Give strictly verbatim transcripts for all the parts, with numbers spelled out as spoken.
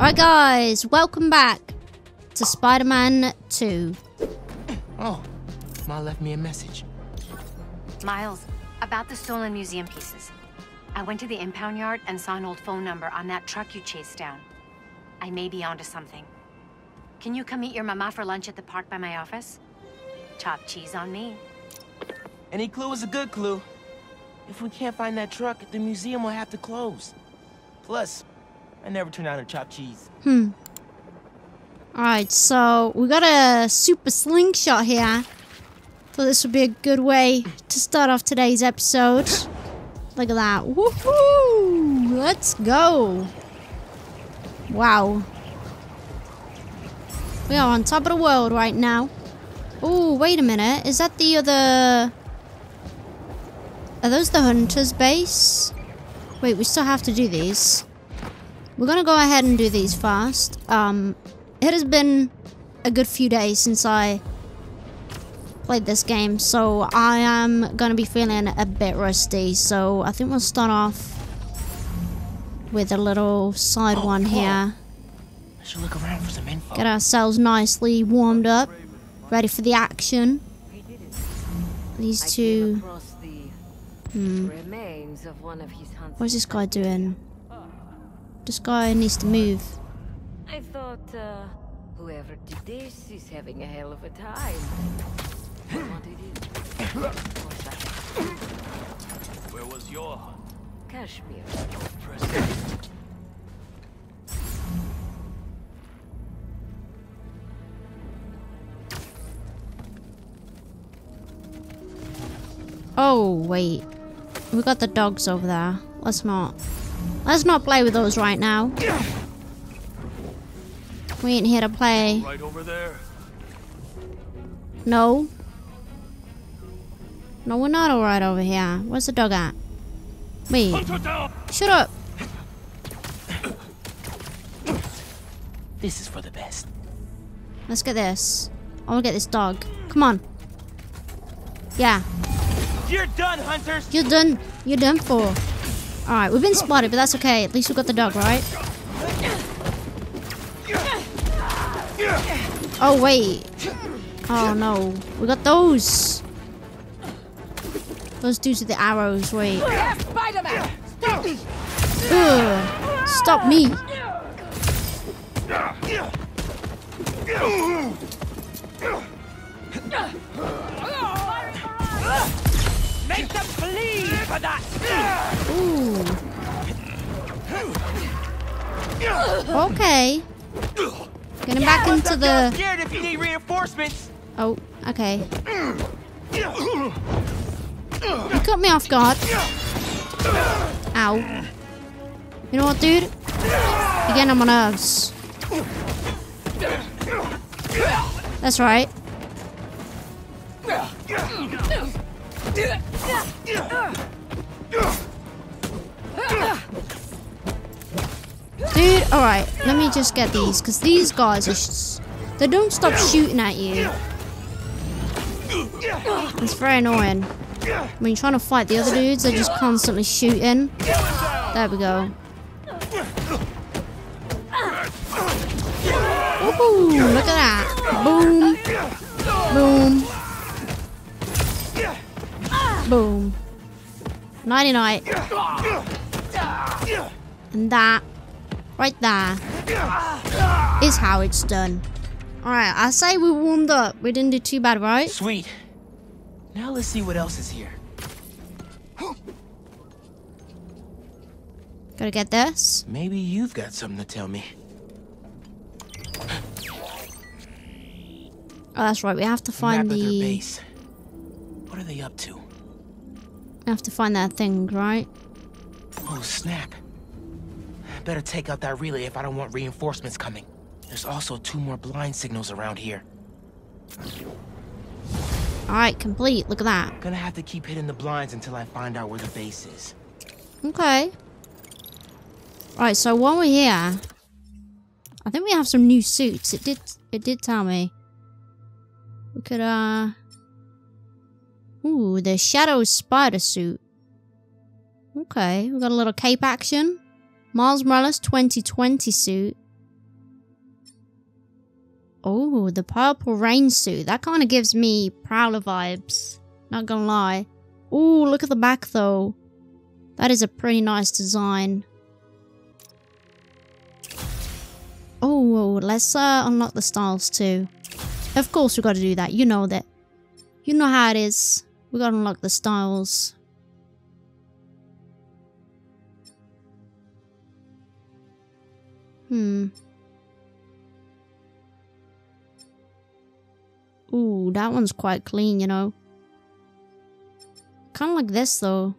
Alright guys, welcome back to Spider-Man two. Oh, Ma left me a message. Miles, about the stolen museum pieces. I went to the impound yard and saw an old phone number on that truck you chased down. I may be onto something. Can you come meet your mama for lunch at the park by my office? Chop cheese on me. Any clue is a good clue. If we can't find that truck, the museum will have to close. Plus, I never turn out a chopped cheese. Hmm. Alright, so we got a super slingshot here. Thought this would be a good way to start off today's episode. Look at that. Woohoo! Let's go. Wow. We are on top of the world right now. Oh, wait a minute. Is that the other... Are those the Hunter's base? Wait, we still have to do these. We're gonna go ahead and do these fast. Um, it has been a good few days since I played this game, so I am gonna be feeling a bit rusty. So I think we'll start off with a little side oh, one here. I should look around for some info. Get ourselves nicely warmed up, ready for the action. These two. Hmm. What's this guy doing? This guy needs to move. I thought uh, whoever did this is having a hell of a time. Where was your hunt? Kashmir. Oh wait, we got the dogs over there. Let's not. Let's not play with those right now. We ain't here to play. Right over there. No. No, we're not alright over here. Where's the dog at? Wait. Shut up. This is for the best. Let's get this. I want to get this dog. Come on. Yeah. You're done, hunters. You're done. You're done for. Alright, we've been spotted, but that's okay. At least we got the dog, right? Oh, wait. Oh, no. We got those. Those dudes with the arrows, wait. Ugh. Stop me. Make them bleed for that. Ooh. Okay. Get him back into the. Scared if you need reinforcements. Oh, okay. You cut me off guard. Ow. You know what, dude? You're getting on my nerves. That's right. Dude, alright, let me just get these, because these guys are sh they don't stop shooting at you. It's very annoying. When you're trying to fight the other dudes, they're just constantly shooting. There we go. Ooh, look at that. Boom. Boom. Boom. Nighty night. And that, right there, is how it's done. Alright, I say we warmed up. We didn't do too bad, right? Sweet. Now let's see what else is here. Gotta get this. Maybe you've got something to tell me. Oh, that's right. We have to find the... their base. What are they up to? I have to find that thing, right? Oh, snap. Better take out that relay if I don't want reinforcements coming. There's also two more blind signals around here. Alright, complete. Look at that. I'm gonna have to keep hitting the blinds until I find out where the base is. Okay. Alright, so while we're here, I think we have some new suits. It did it did tell me. We could, uh... ooh, the Shadow Spider Suit. Okay, we got a little cape action. Miles Morales twenty twenty suit. Oh, the purple rain suit. That kind of gives me Prowler vibes. Not gonna lie. Oh, look at the back though. That is a pretty nice design. Oh, let's uh, unlock the styles too. Of course we gotta do that. You know that. You know how it is. We gotta unlock the styles. Hmm. Ooh, that one's quite clean, you know. Kind of like this, though.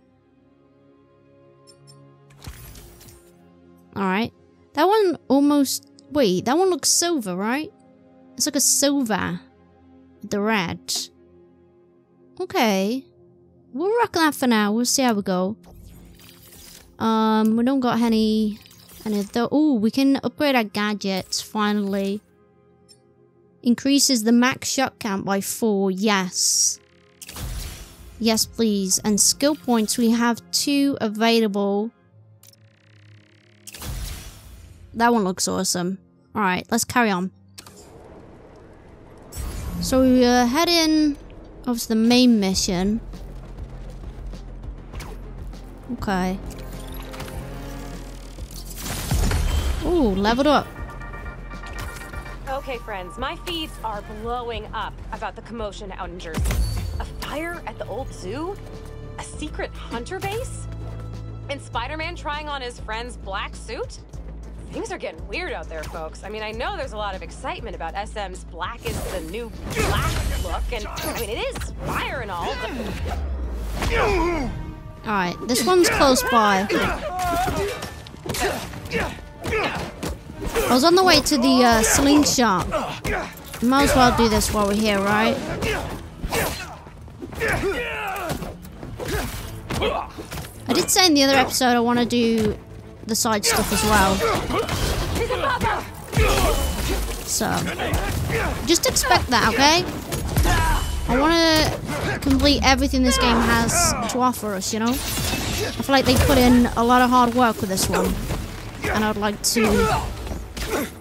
Alright. That one almost... Wait, that one looks silver, right? It's like a silver. The red. Okay. We'll rock that for now. We'll see how we go. Um, we don't got any... any though. Ooh, we can upgrade our gadgets, finally. Increases the max shot count by four. Yes. Yes, please. And skill points, we have two available. That one looks awesome. Alright, let's carry on. So we're heading over to the main mission. Okay. Ooh, leveled up. Okay, friends, my feeds are blowing up about the commotion out in Jersey. A fire at the old zoo? A secret hunter base? And Spider-Man trying on his friend's black suit? Things are getting weird out there, folks. I mean, I know there's a lot of excitement about S M's black is the new black look, and I mean, it is fire and all, but... Alright, this one's close by. I was on the way to the uh, slingshot. Might as well do this while we're here, right? I did say in the other episode I want to do the side stuff as well. So, just expect that, okay? I want to complete everything this game has to offer us, you know? I feel like they put in a lot of hard work with this one. And I'd like to...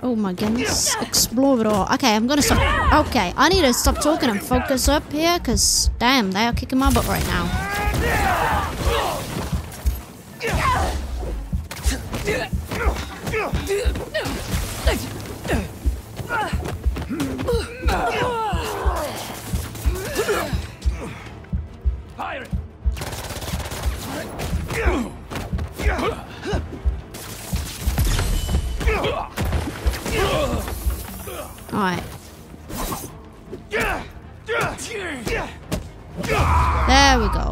Oh my goodness, explore it all. Okay, I'm gonna stop. Okay, I need to stop talking and focus up here, because damn, they are kicking my butt right now. Pirate. Alright. There we go.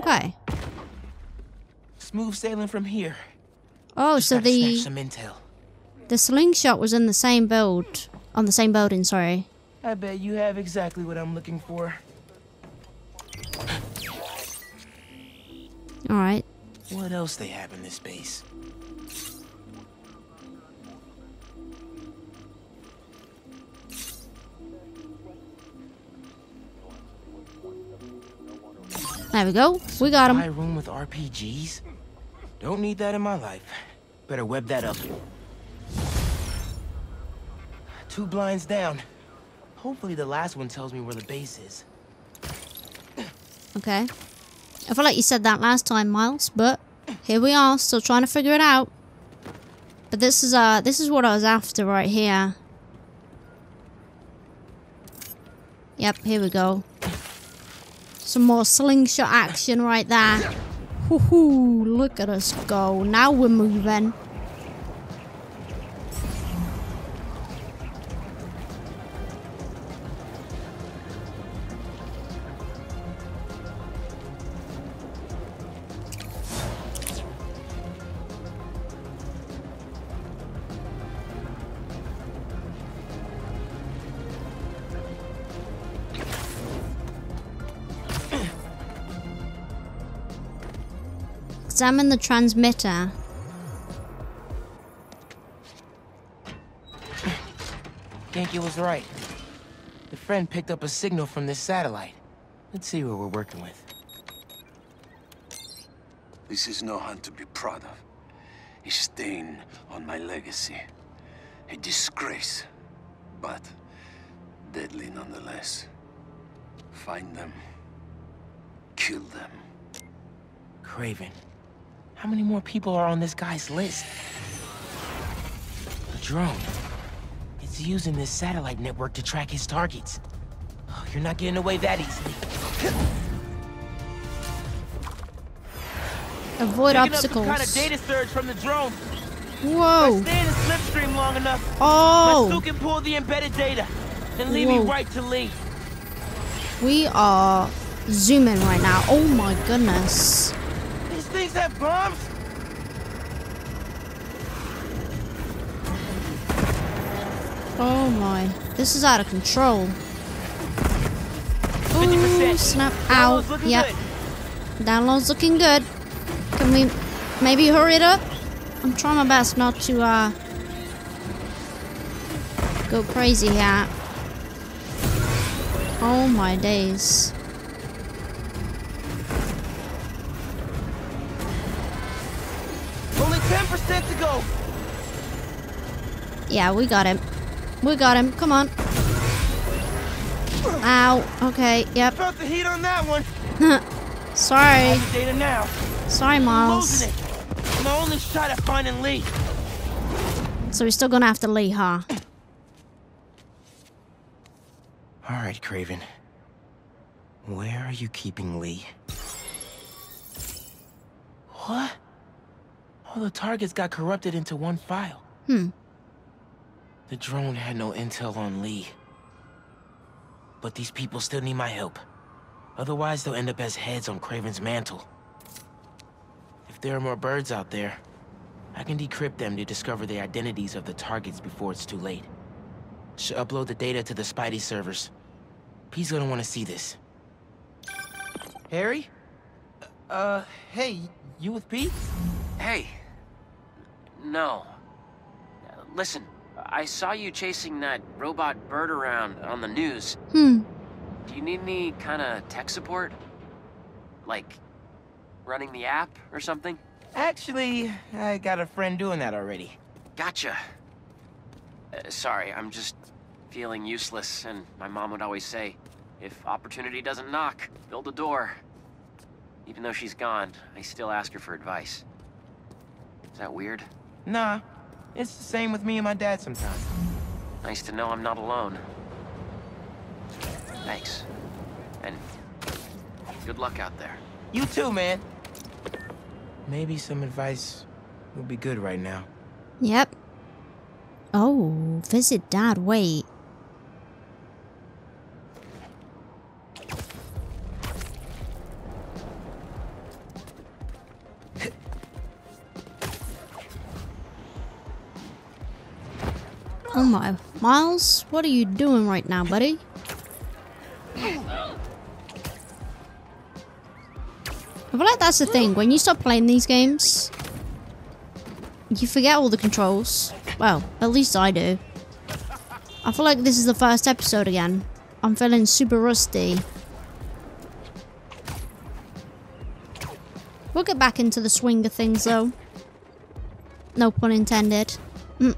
Okay. Smooth sailing from here. Oh, so the the slingshot was in the same build, on the same building. Sorry. I bet you have exactly what I'm looking for. All right. What else they have in this base? There we go. We got him. My room with R P Gs? Don't need that in my life. Better web that up. Two blinds down. Hopefully the last one tells me where the base is. Okay. I feel like you said that last time, Miles, but here we are, still trying to figure it out. But this is uh this is what I was after right here. Yep, here we go. Some more slingshot action right there. Woohoo, look at us go. Now we're moving. Examine the transmitter. Ganke was right. The friend picked up a signal from this satellite. Let's see what we're working with. This is no hunt to be proud of. A stain on my legacy. A disgrace. but deadly nonetheless. Find them. Kill them. Kraven, how many more people are on this guy's list? The drone. It's using this satellite network to track his targets. Oh, you're not getting away that easily. Avoid obstacles. Up some kind of data surge from the drone. Whoa! If I stay in the slipstream long enough, oh, my suit can pull the embedded data and lead me right to Lee. We are zooming right now. Oh my goodness! These things have bombs. Oh my! This is out of control. Oh snap! Ow! Yep. Good. Download's looking good. Can we maybe hurry it up? I'm trying my best not to uh, go crazy here. Oh my days. Only ten percent to go. Yeah, we got him. We got him. Come on. Ow. Okay. Yep. Felt the heat on that one. Sorry. Data now. Sorry, Miles. I'm my only shot at finding Lee. So we're still gonna have to Lee, huh? All right, Kraven. Where are you keeping Lee? What? All the targets got corrupted into one file. Hmm. The drone had no intel on Lee. But these people still need my help. Otherwise, they'll end up as heads on Kraven's mantle. If there are more birds out there, I can decrypt them to discover the identities of the targets before it's too late. Should upload the data to the Spidey servers. P's gonna want to see this. Harry? Uh, hey, you with P? Hey. No. Listen, I saw you chasing that robot bird around on the news. Hmm. Do you need any kind of tech support? Like, running the app or something? Actually, I got a friend doing that already. Gotcha. Uh, sorry, I'm just feeling useless, and my mom would always say, if opportunity doesn't knock, build a door. Even though she's gone, I still ask her for advice. Is that weird? Nah, it's the same with me and my dad sometimes. Nice to know I'm not alone. Thanks. And good luck out there. You too, man. Maybe some advice would be good right now. Yep. Oh, visit Dad. Wait. Oh my. Miles, what are you doing right now, buddy? I feel like that's the thing, when you start playing these games, you forget all the controls. Well, at least I do. I feel like this is the first episode again. I'm feeling super rusty. We'll get back into the swing of things though. No pun intended. Mm.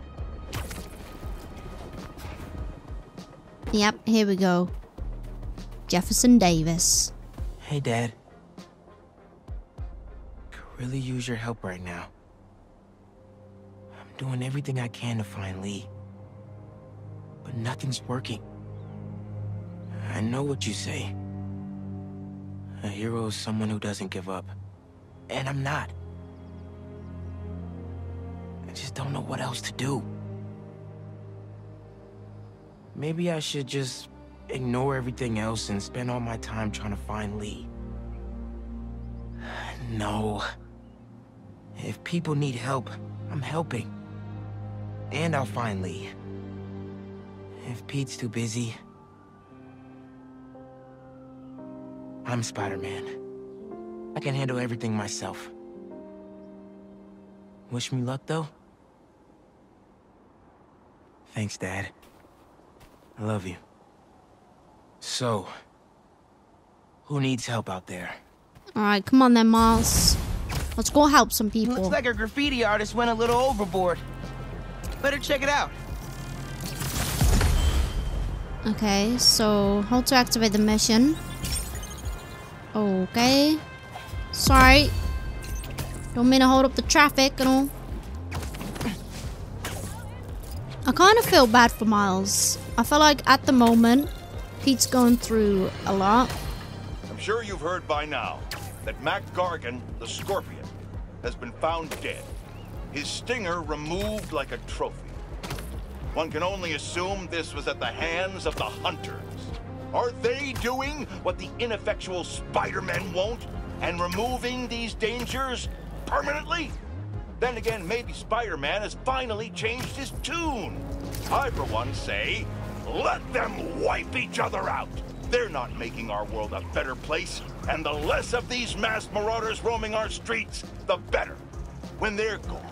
Yep, here we go. Jefferson Davis. Hey, Dad. Really use your help right now. I'm doing everything I can to find Lee, but nothing's working. I know what you say. A hero is someone who doesn't give up, and I'm not. I just don't know what else to do. Maybe I should just ignore everything else and spend all my time trying to find Lee. No. If people need help, I'm helping. And I'll find Lee. If Pete's too busy, I'm Spider-Man. I can handle everything myself. Wish me luck, though. Thanks, Dad. I love you. So, who needs help out there? Alright, come on then, Miles. Let's go help some people. Looks like our graffiti artist went a little overboard. Better check it out. Okay, so how to activate the machine. Okay. Sorry. Don't mean to hold up the traffic and all. I kind of feel bad for Miles. I feel like at the moment, Pete's going through a lot. I'm sure you've heard by now that Mac Gargan, the Scorpion, has been found dead. His stinger removed like a trophy. One can only assume this was at the hands of the hunters. Are they doing what the ineffectual Spider-Man won't and removing these dangers permanently? Then again, maybe Spider-Man has finally changed his tune. I, for one, say, let them wipe each other out. They're not making our world a better place, and the less of these mass marauders roaming our streets, the better. When they're gone,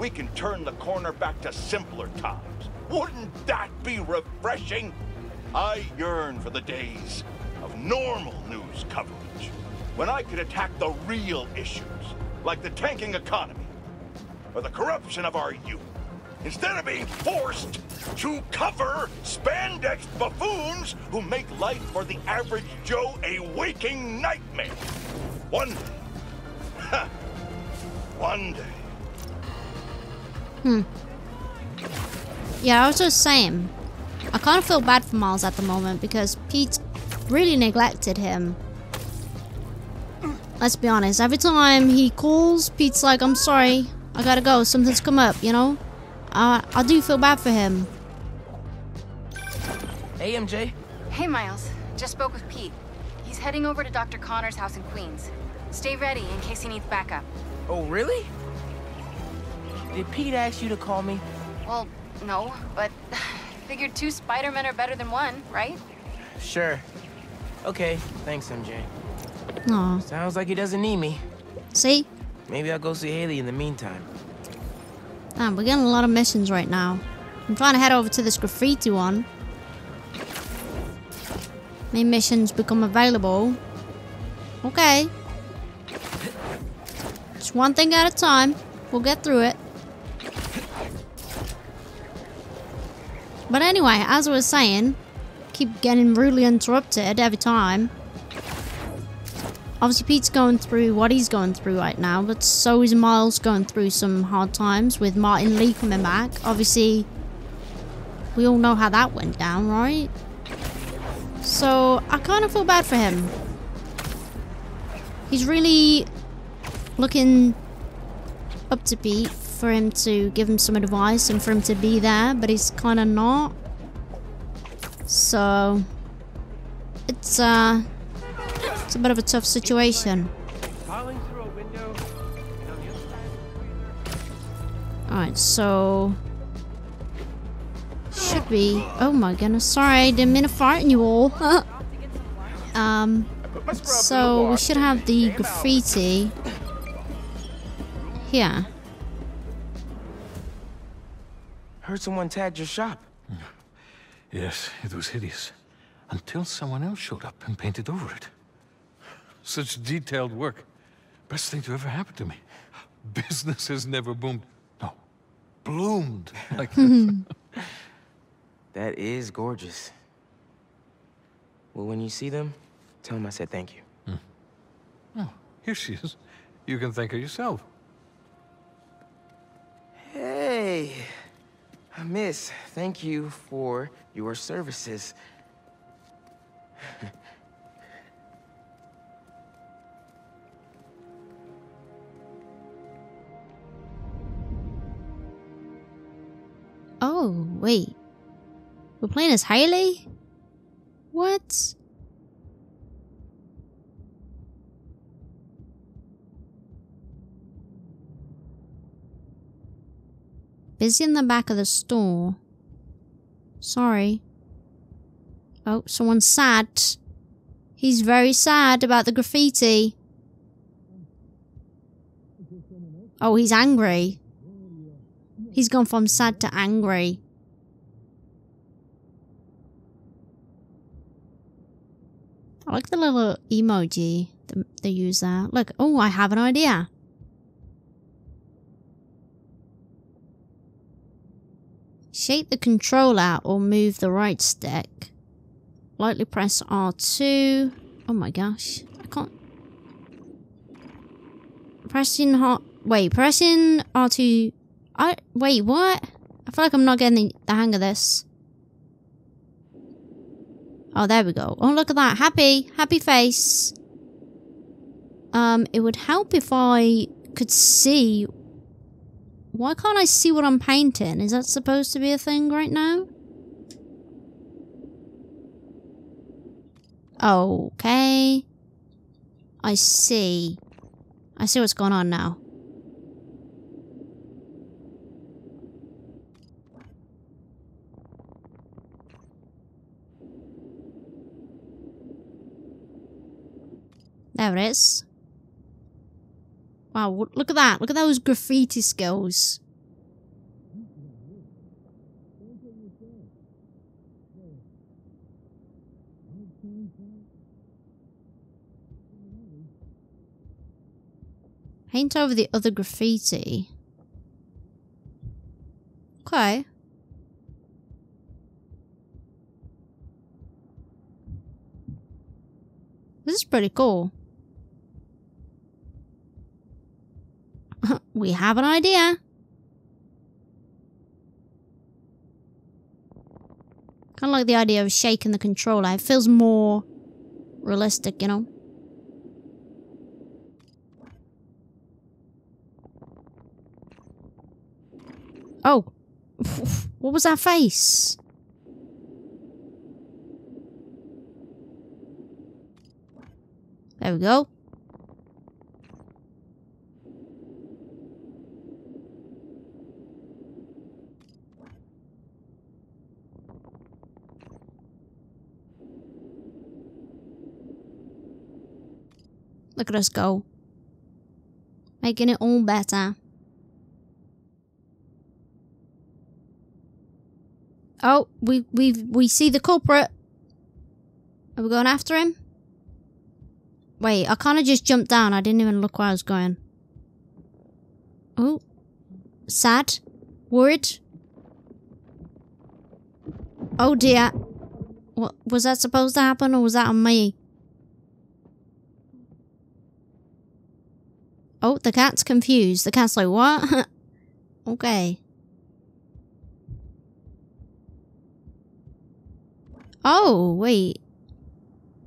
we can turn the corner back to simpler times. Wouldn't that be refreshing? I yearn for the days of normal news coverage, when I could attack the real issues, like the tanking economy, or the corruption of our youth, instead of being forced to cover spandex buffoons who make life for the average Joe a waking nightmare. One day. Ha! One day. Hmm. Yeah, I was just saying. I kind of feel bad for Miles at the moment because Pete really neglected him. Let's be honest. Every time he calls, Pete's like, I'm sorry. I gotta go. Something's come up, you know? Uh, I do feel bad for him. Hey, M J. Hey, Miles. Just spoke with Pete. He's heading over to Doctor Connors' house in Queens. Stay ready in case he needs backup. Oh, really? Did Pete ask you to call me? Well, no, but figured two Spider-Men are better than one, right? Sure. Okay, thanks, M J. Aww. Sounds like he doesn't need me. See? Maybe I'll go see Haley in the meantime. Damn, we're getting a lot of missions right now. I'm trying to head over to this graffiti one. New missions become available. Okay. Just one thing at a time. We'll get through it. But anyway, as I was saying, keep getting rudely interrupted every time. Obviously, Pete's going through what he's going through right now, but so is Miles going through some hard times with Martin Lee coming back. Obviously, we all know how that went down, right? So, I kind of feel bad for him. He's really looking up to Pete for him to give him some advice and for him to be there, but he's kind of not. So, it's, uh... it's a bit of a tough situation. Alright, so... should be... oh my goodness, sorry, didn't mean to fart in you all. um, so we should have the graffiti here. Heard someone tagged your shop. Yes, it was hideous. Until someone else showed up and painted over it. Such detailed work. Best thing to ever happen to me. Business has never boomed. No, bloomed. Like that is gorgeous. Well, when you see them, tell them I said thank you. Hmm. Oh, here she is. You can thank her yourself. Hey, miss, thank you for your services. Oh, wait. We're playing as Haley? What? Busy in the back of the store. Sorry. Oh, someone's sad. He's very sad about the graffiti. Oh, he's angry. He's gone from sad to angry. I like the little emoji that they use there. Look, oh, I have an idea. Shake the controller or move the right stick. Lightly press R two. Oh my gosh. I can't. Pressing hot. Wait, pressing R two. I. Wait, what? I feel like I'm not getting the, the hang of this. Oh, there we go. Oh, look at that. Happy. Happy face. Um, it would help if I could see. Why can't I see what I'm painting? Is that supposed to be a thing right now? Okay. I see. I see what's going on now. There it is. Wow, look at that. Look at those graffiti skills. Paint over the other graffiti. Okay. This is pretty cool. We have an idea. Kind of like the idea of shaking the controller. It feels more realistic, you know. Oh. What was that face? There we go. Look at us go. Making it all better. Oh, we we we see the culprit. Are we going after him? Wait, I kind of just jumped down. I didn't even look where I was going. Oh. Sad. Worried. Oh dear. What was that supposed to happen, or was that on me? Oh, the cat's confused. The cat's like, what? Okay. Oh, wait.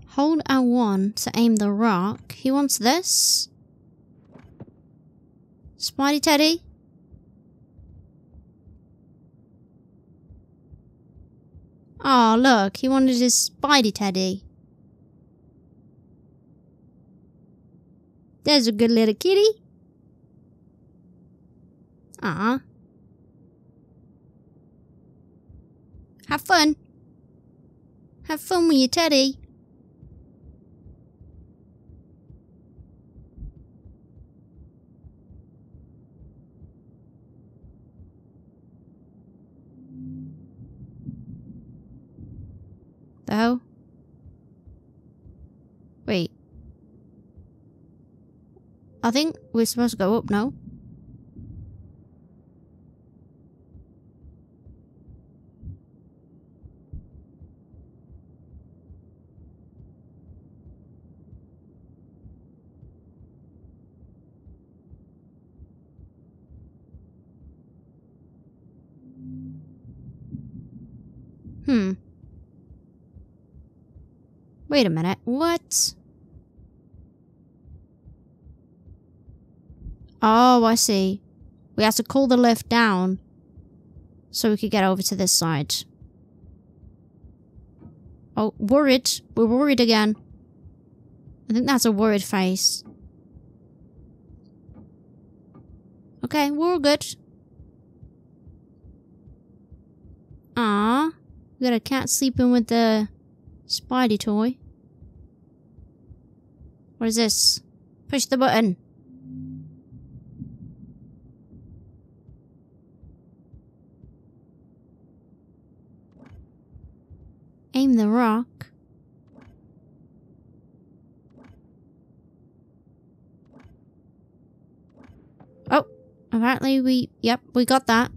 Hold L one to aim the rock. He wants this? Spidey Teddy? Oh, look. He wanted his Spidey Teddy. There's a good little kitty. Aw. Have fun. Have fun with your teddy. The hell? Wait. I think we're supposed to go up now. Hmm. Wait a minute. What? Oh, I see. We have to call the lift down so we could get over to this side. Oh, worried. We're worried again. I think that's a worried face. Okay, we're all good. Aww. We got a cat sleeping with the Spidey toy. What is this? Push the button. Aim the rock. Oh, apparently we... Yep, we got that.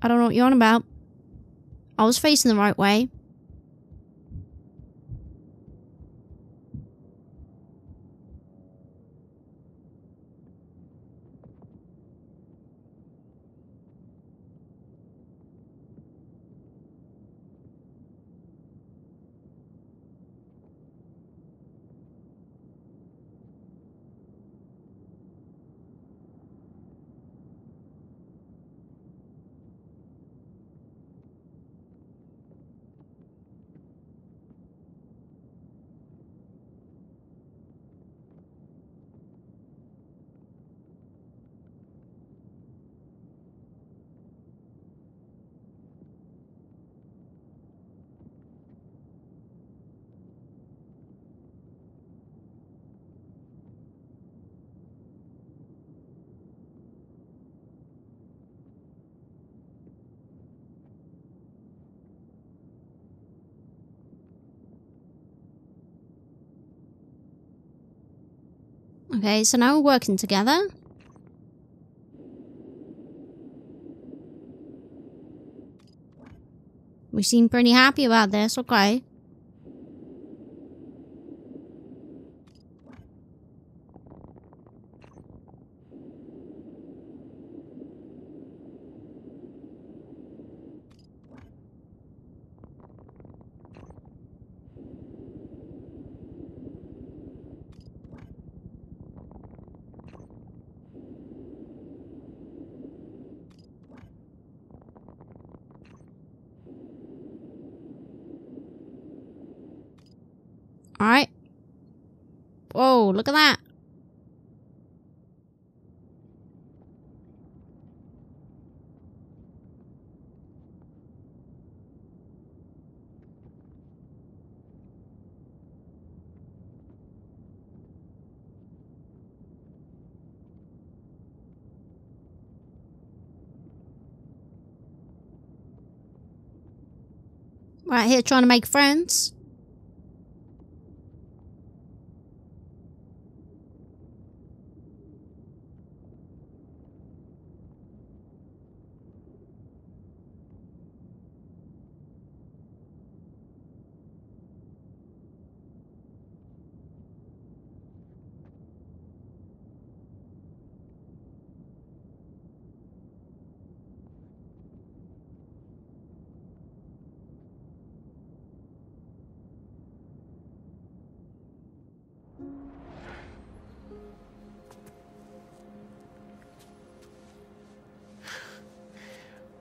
I don't know what you're on about. I was facing the right way. Okay, so now we're working together. We seem pretty happy about this, okay. Alright. Whoa, look at that. Right here, trying to make friends.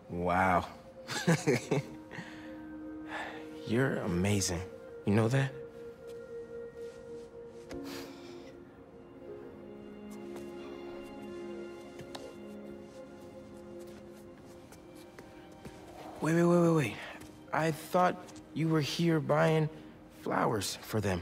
Wow. You're amazing. You know that? Wait, wait, wait, wait, wait. I thought you were here buying flowers for them.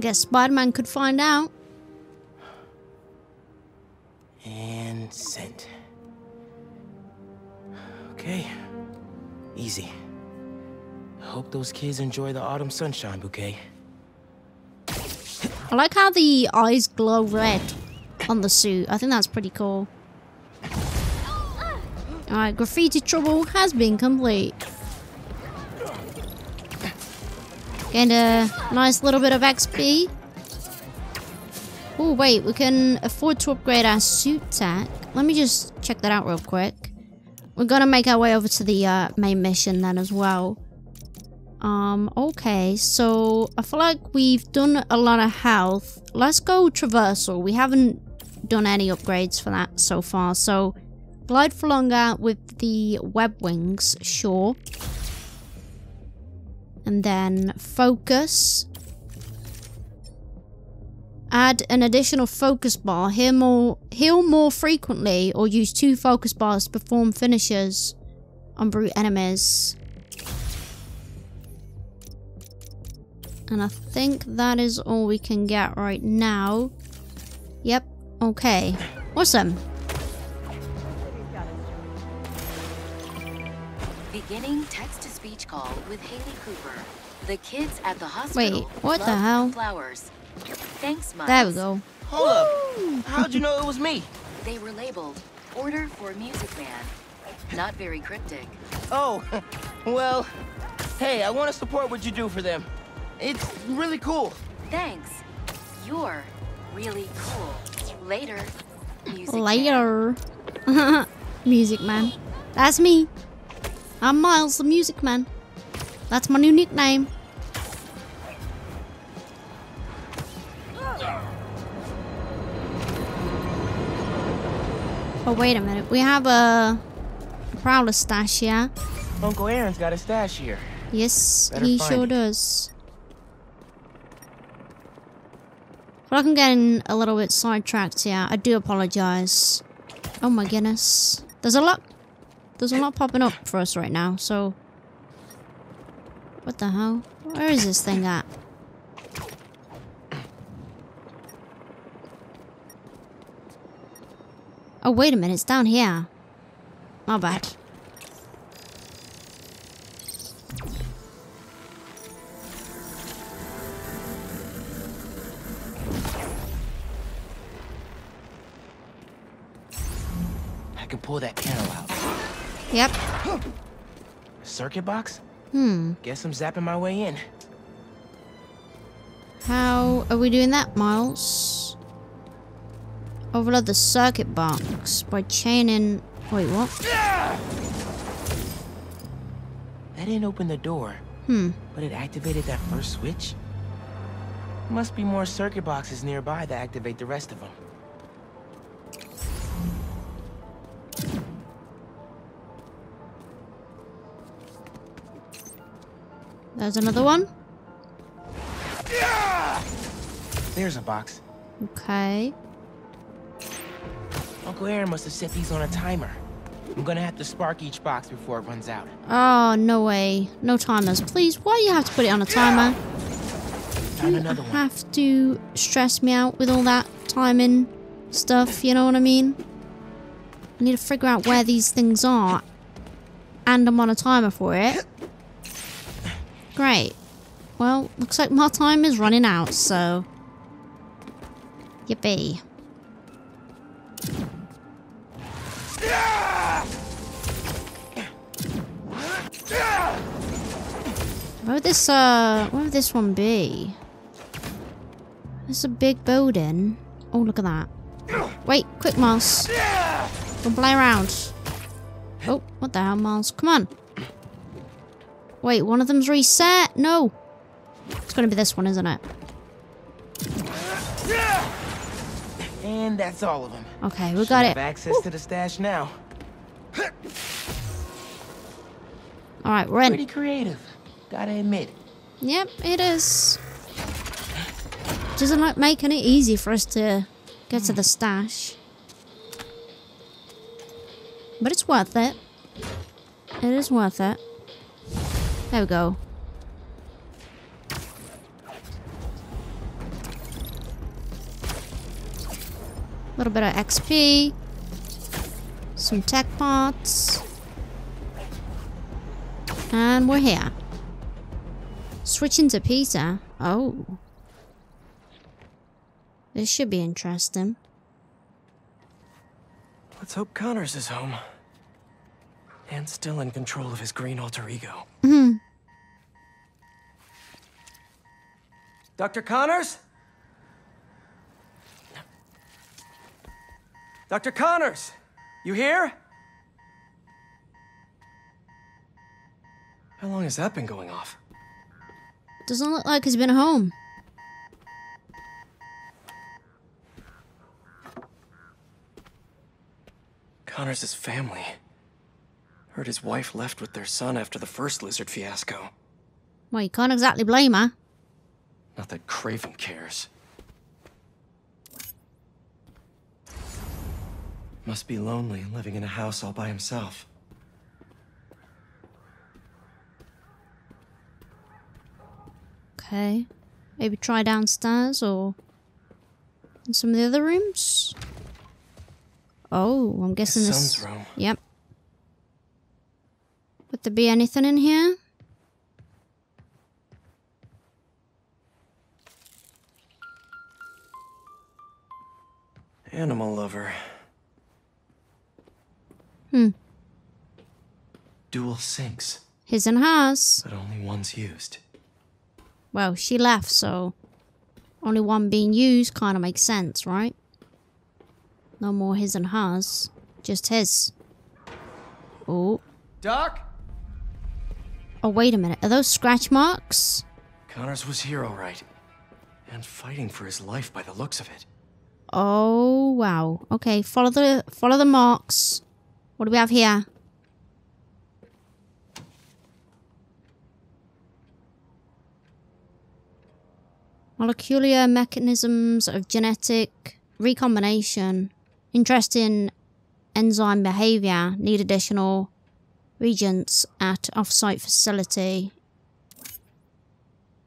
Guess Spider-Man could find out. And sent. Okay. Easy. I hope those kids enjoy the autumn sunshine bouquet. I like how the eyes glow red on the suit. I think that's pretty cool. Alright, graffiti trouble has been complete. Gained a nice little bit of X P. Oh, wait, we can afford to upgrade our suit tech. Let me just check that out real quick. We're gonna make our way over to the uh, main mission then as well. Um, okay, so I feel like we've done a lot of health. Let's go traversal. We haven't done any upgrades for that so far. So, glide for longer with the web wings, sure. And then focus. Add an additional focus bar. Heal more, heal more frequently or use two focus bars to perform finishes on brute enemies. And I think that is all we can get right now. Yep, okay. Awesome. Beginning text-to-speech call with Haley Cooper. The kids at the hospital. Wait, what the hell? Flowers. Thanks, Miles. There we go. Hold up. How'd you know it was me? They were labeled Order for Music Man. Not very cryptic. Oh, well, hey, I want to support what you do for them. It's really cool. Thanks. You're really cool. Later, Music Later. Man. Music Man. That's me. I'm Miles, the Music Man. That's my new nickname. Oh, wait a minute. We have a, a Prowler stash here. Uncle Aaron's got a stash here. Yes, Better he sure it. does. But I'm getting a little bit sidetracked here. I do apologize. Oh my goodness. There's a lot. There's a lot popping up for us right now, so What the hell? Where is this thing at? Oh, wait a minute, it's down here. My bad. I can pull that candle out. Yep. Circuit box? Hmm. Guess I'm zapping my way in. How are we doing that, Miles? Overload the circuit box by chaining... Wait, what? That didn't open the door. Hmm. But it activated that first switch? Must be more circuit boxes nearby that activate the rest of them. There's another one. There's a box. Okay. Uncle Aaron must have set these on a timer. I'm gonna have to spark each box before it runs out. Oh, no way. No timers. Please, why do you have to put it on a timer? You have to stress me out with all that timing stuff, you know what I mean? I need to figure out where these things are. And I'm on a timer for it. Great. Well, looks like my time is running out, so... Yippee. Where would this, uh... where would this one be? There's a big building. Oh, look at that. Wait, quick, Miles. Don't play around. Oh, what the hell, Miles? Come on. Wait, one of them's reset? No! It's gonna be this one, isn't it? And that's all of them. Okay, we got it. Have access Ooh. to the stash now. Alright, we're in. Pretty creative, gotta admit. Yep, it is. Doesn't like making it easy for us to get mm. to the stash. But it's worth it. It is worth it. There we go. A little bit of X P. Some tech parts. And we're here. Switching to Peter. Oh. This should be interesting. Let's hope Connors is home. And still in control of his green alter ego. Hmm. Doctor Connors? Doctor Connors! You here? How long has that been going off? Doesn't look like he's been home. Connors' family. Heard his wife left with their son after the first lizard fiasco. Well, you can't exactly blame her. Not that Kraven cares. Must be lonely living in a house all by himself. Okay. Maybe try downstairs or in some of the other rooms? Oh, I'm guessing his this... son's room. Yep. Would there be anything in here? Animal lover. Hmm. Dual sinks. His and hers. But only one's used. Well, she left, so only one being used kind of makes sense, right? No more his and hers. Just his. Oh. Doc? Oh, wait a minute. Are those scratch marks? Connors was here all right. And fighting for his life by the looks of it. Oh, wow. Okay, follow the follow the marks. What do we have here? Molecular mechanisms of genetic recombination. Interesting enzyme behavior. Need additional... Regents at off-site facility.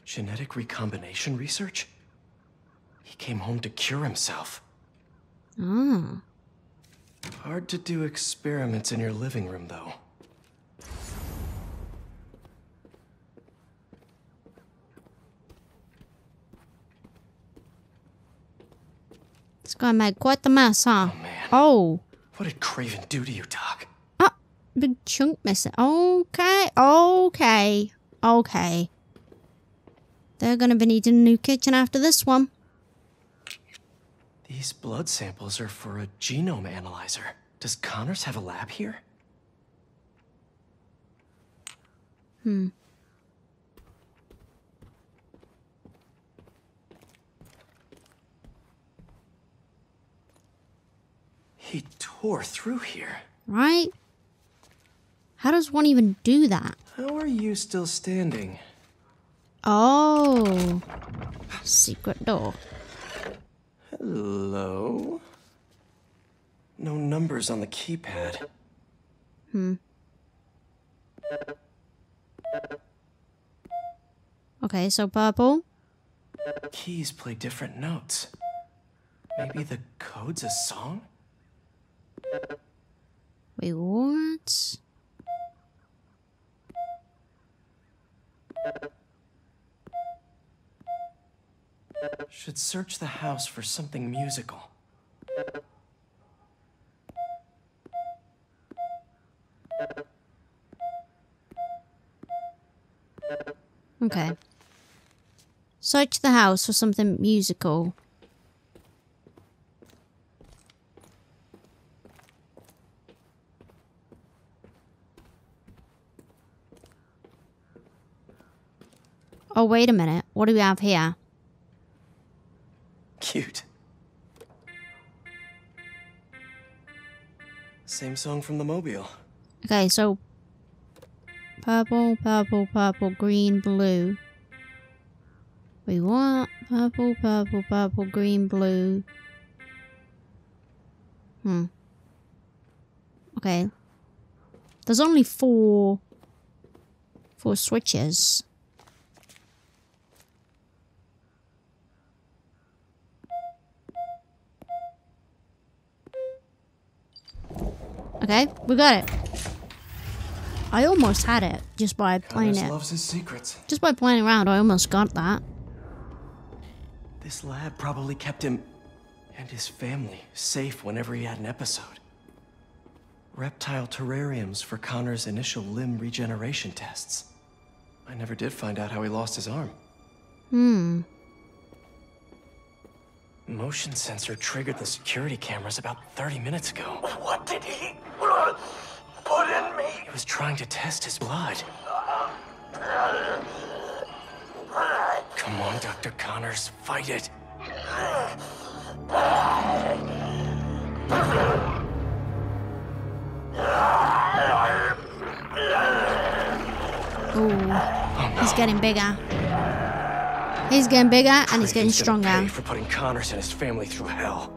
Genetic recombination research? He came home to cure himself. Mm. Hard to do experiments in your living room, though. It's gonna make quite the mess, huh? Oh, man. Oh. What did Kraven do to you, Doc? Oh, big chunk missing. Okay, okay, okay. They're gonna be needing a new kitchen after this one. These blood samples are for a genome analyzer. Does Connors have a lab here? Hmm. He tore through here. Right? How does one even do that? How are you still standing? Oh. Secret door. Hello? No numbers on the keypad. Hmm. Okay, so purple. Keys play different notes. Maybe the code's a song? Wait, what? Should search the house for something musical. Okay. Search the house for something musical. Oh, wait a minute. What do we have here? Cute. Same song from the mobile. Okay, so purple, purple, purple, green, blue. We want purple, purple, purple, green, blue. Hmm. Okay. There's only four, four switches. Okay, we got it. I almost had it just by playing Connors it. Loves his secrets. Just by playing around, I almost got that. This lab probably kept him and his family safe whenever he had an episode. Reptile terrariums for Connors' initial limb regeneration tests. I never did find out how he lost his arm. Hmm. Motion sensor triggered the security cameras about thirty minutes ago. What did he put in me? He was trying to test his blood. Come on, Doctor Connors, fight it. Ooh, oh, no. He's getting bigger. He's getting bigger, and Kraven's he's getting stronger. Pay for putting Connors and his family through hell.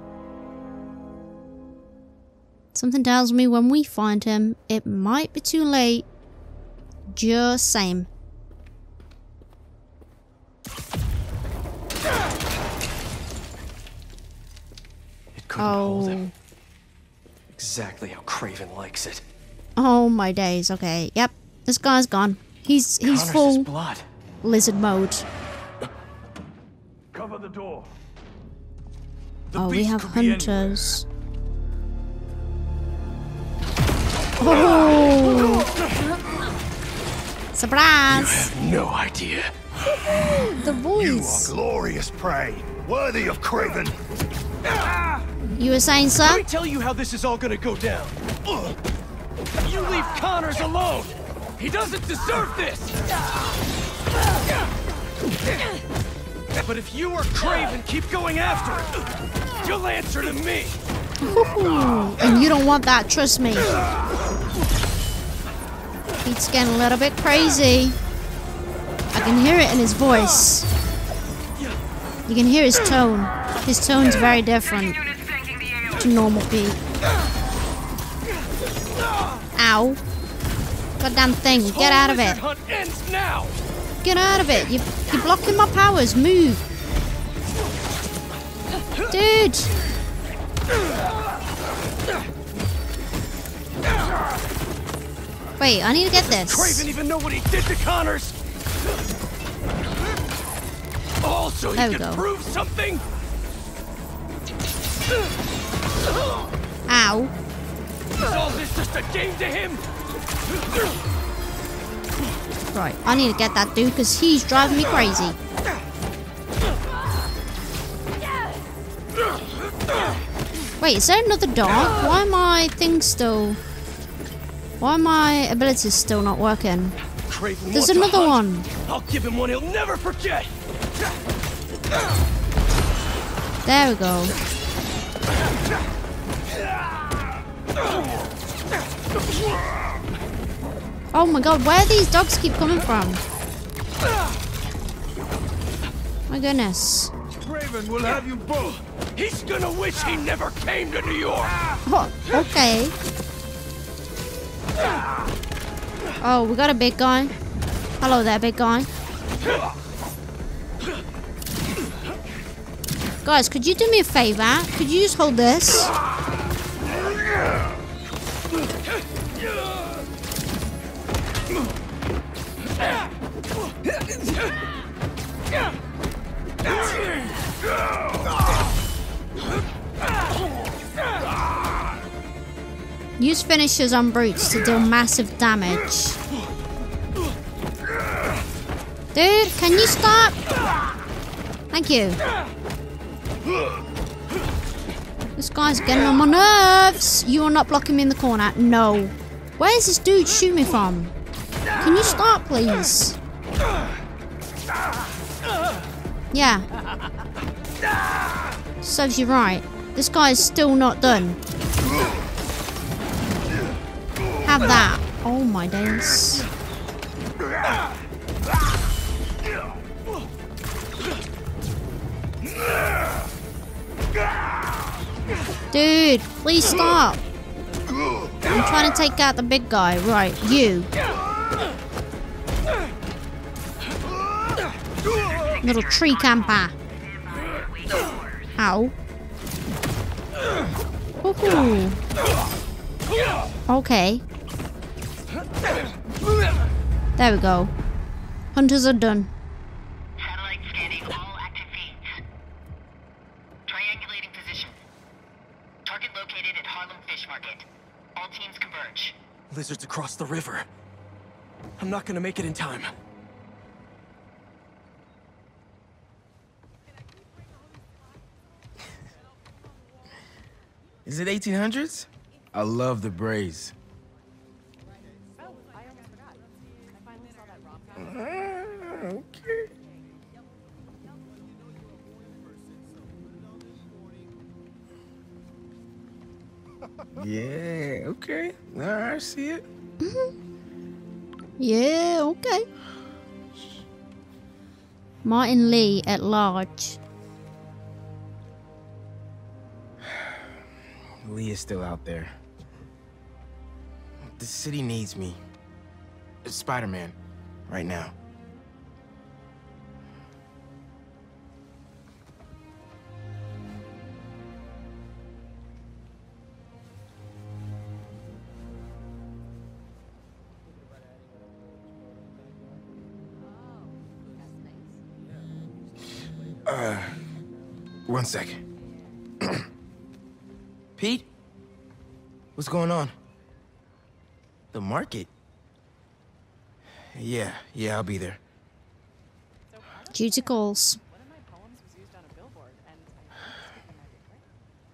Something tells me when we find him, it might be too late. Just same. It couldn't oh. hold him. Exactly how Kraven likes it. Oh my days. Okay. Yep. This guy's gone. He's he's Connors full blood. Lizard mode. Cover the door. The oh, we have hunters. Oh! Surprise! You have no idea. The voice. You are glorious prey, worthy of Kraven. You were saying, sir? Let me tell you how this is all going to go down. You leave Connors alone. He doesn't deserve this. But if you are Kraven, keep going after it. You'll answer to me. Ooh, and you don't want that, trust me. He's getting a little bit crazy. I can hear it in his voice. You can hear his tone. His tone's very different to normal Pete. Ow. Goddamn thing, get out of it. Get out of it. You, you're blocking my powers. Move. Dude. Wait, I need to get this. Kraven even know what he did to Connors. Also, he there we can go. Prove something. Ow. Is all this just a game to him? Right, I need to get that dude because he's driving me crazy. Wait, is there another dog? Why am I things still? Why are my abilities still not working? Kraven There's another one. I'll give him one he'll never forget. There we go. Oh my god, where do these dogs keep coming from? My goodness. Kraven will have you both. He's gonna wish he never came to New York. Oh, okay. Oh, we got a big guy. Hello there, big guy. Guys, could you do me a favor? Could you just hold this? Use finishers on brutes to deal massive damage. Dude, can you stop? Thank you. This guy's getting on my nerves. You are not blocking me in the corner. No. Where is this dude shooting me from? Can you stop, please? Yeah. Serves you right. This guy is still not done. Have that. Oh my days. Dude, please stop. I'm trying to take out the big guy. Right, you. Little tree camper. Ow. Ooh. Okay. There we go. Hunters are done. Satellite scanning all active feeds. Triangulating position. Target located at Harlem Fish Market. All teams converge. Lizards across the river. I'm not gonna make it in time. Is it eighteen hundreds? I love the braids. Okay. Yeah, okay. All right, I see it. Mm-hmm. Yeah, okay. Martin Lee at large. Lee is still out there. The city needs me. It's Spider-Man right now. Uh, one second. Pete? What's going on? The market? Yeah, yeah, I'll be there. Duty calls.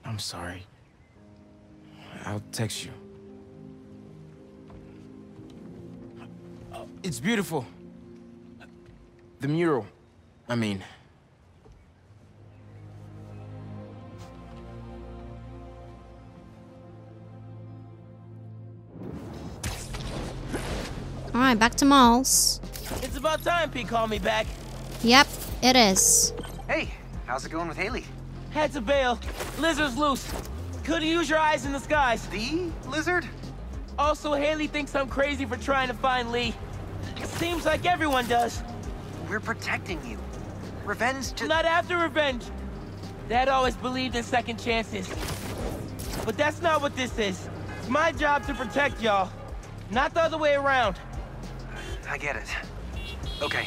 I'm sorry. I'll text you. It's beautiful. The mural, I mean. Alright, back to Miles. It's about time Pete called me back. Yep, it is. Hey, how's it going with Haley? Had to bail. Lizard's loose. Couldn't use your eyes in the skies. The lizard? Also, Haley thinks I'm crazy for trying to find Lee. It seems like everyone does. We're protecting you. Revenge to- Not after revenge. Dad always believed in second chances. But that's not what this is. It's my job to protect y'all. Not the other way around. I get it. Okay,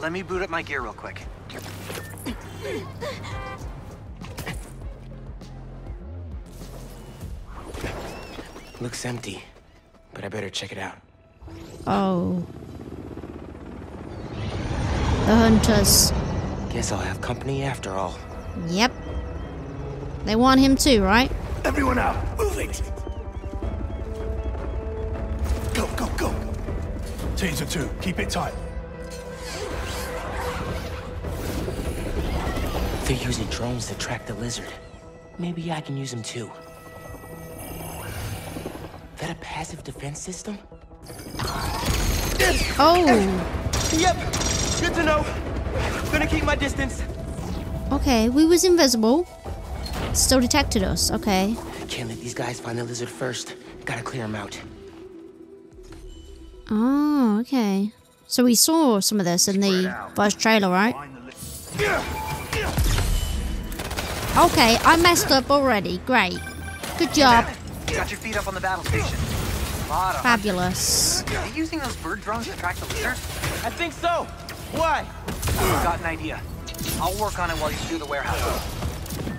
let me boot up my gear real quick. Looks empty, but I better check it out. Oh. The hunters. Guess I'll have company after all. Yep. They want him too, right? Everyone out! Move it! Go, go, go! Teams of two, keep it tight. They're using drones to track the lizard. Maybe I can use them too. Is that a passive defense system? Oh! Yep! Good to know! Gonna keep my distance. Okay, we was invisible. Still detected us, okay. Can't let these guys find the lizard first. Gotta clear them out. Oh, okay. So we saw some of this in the first trailer, right? Okay, I messed up already. Great. Good job. Got your feet up on the battle station. Fabulous. Are you using those bird drones to track the lizard? I think so. Why? I've got an idea. I'll work on it while you do the warehouse.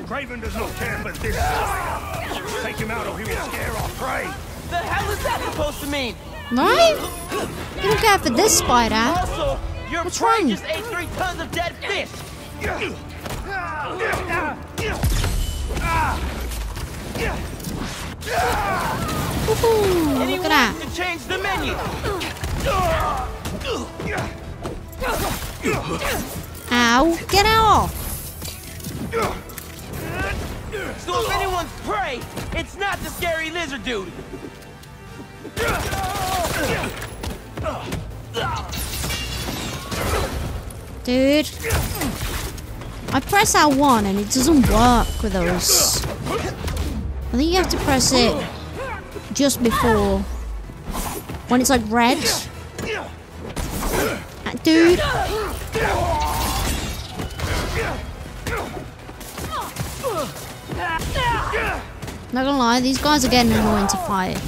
Kraven does not care for this spider. Take him out or he will scare our prey. The hell is that supposed to mean? Right? You don't care for this spider. Also, your What's prey wrong? Just ate three tons of dead fish. Ooh, look at that. To change the menu. Ow, get out. So if anyone's prey, it's not the scary lizard dude. Dude. I press L one and it doesn't work with those. I think you have to press it just before. When it's like red. Dude. Not gonna lie, these guys are getting annoying to fight.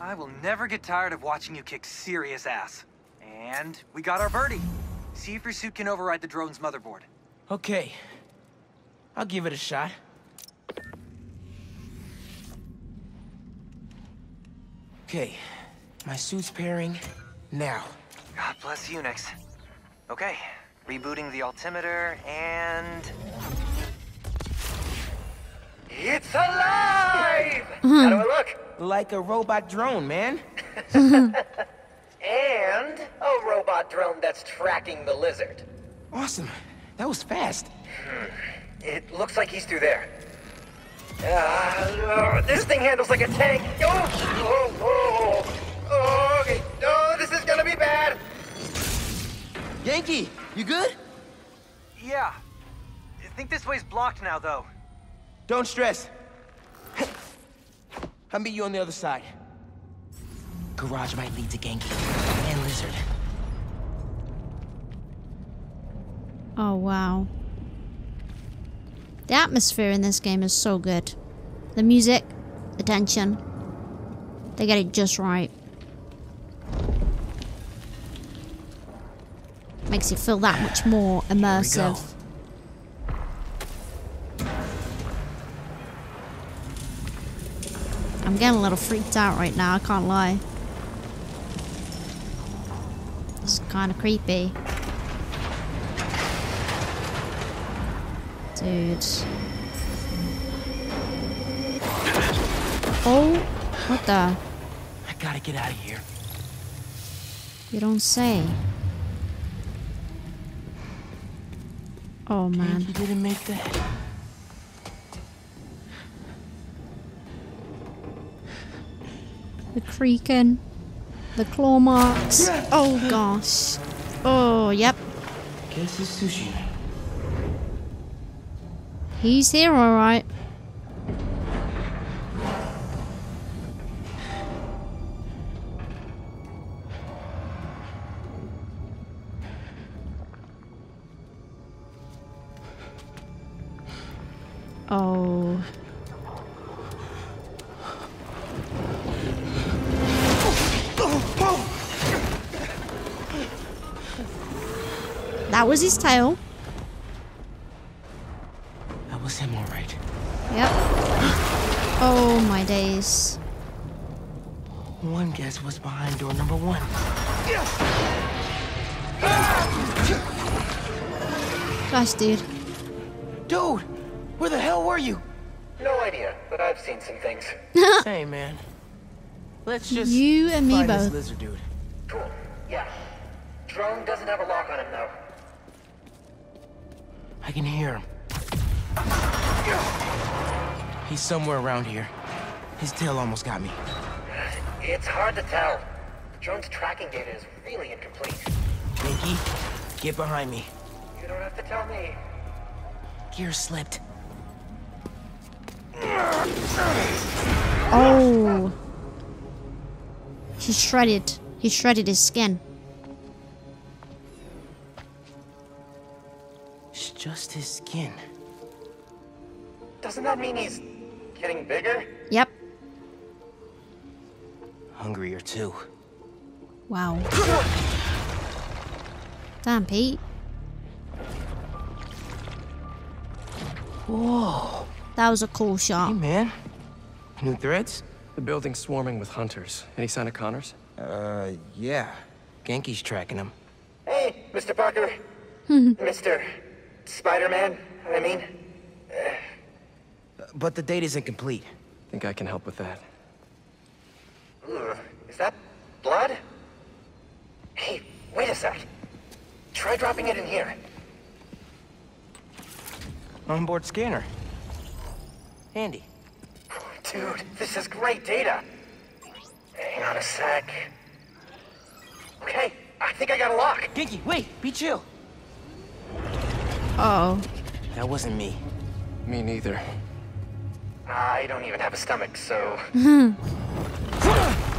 I will never get tired of watching you kick serious ass. And we got our birdie. See if your suit can override the drone's motherboard. Okay. I'll give it a shot. Okay. My suit's pairing now. God bless Unix. Okay. Rebooting the altimeter, and... It's alive! How do I look? Like a robot drone, man. And a robot drone that's tracking the lizard. Awesome. That was fast. It looks like he's through there. Uh, this thing handles like a tank. Oh, oh, oh. Okay. Oh, this is gonna be bad. Ganke, you good? Yeah. I think this way's blocked now, though. Don't stress. I'll meet you on the other side. Garage might lead to Ganke and Lizard. Oh, wow. The atmosphere in this game is so good. The music, the tension. They get it just right. Makes it feel that much more immersive. I'm getting a little freaked out right now, I can't lie. It's kind of creepy. Dude. Oh, what the? I gotta get out of here. You don't say. Oh man. You didn't make that. The creaking, the claw marks. Yeah. Oh gosh. Oh, yep. Guess it's sushi. He's here, all right. Oh. That was his tail. That was him, all right. Yep. Oh my days. One guess was behind door number one. Gosh, dude. Dude, where the hell were you? No idea, but I've seen some things. Hey, man. Let's just you and me find both. This lizard dude. Cool. Yeah. Drone doesn't have a lock on him though. I can hear him. He's somewhere around here. His tail almost got me. It's hard to tell. The drone's tracking data is really incomplete. Mickey, get behind me. You don't have to tell me. Gear slipped. Oh. He shredded. He shredded his skin. It's just his skin. Doesn't that mean he's getting bigger? Yep. Hungrier too. Wow. Damn, Pete. Whoa. That was a cool shot. Hey, man. New threads? The building's swarming with hunters. Any sign of Connors? Uh, yeah. Ganke's tracking him. Hey, Mister Parker. Mister Spider-Man, I mean. Uh, But the data's incomplete. I think I can help with that. Ooh, is that blood? Hey, wait a sec. Try dropping it in here. Onboard scanner. Handy. Dude, this is great data. Hang on a sec. Okay, I think I got a lock. Ganke, wait, be chill. Uh-oh. That wasn't me. Me neither. I don't even have a stomach, so...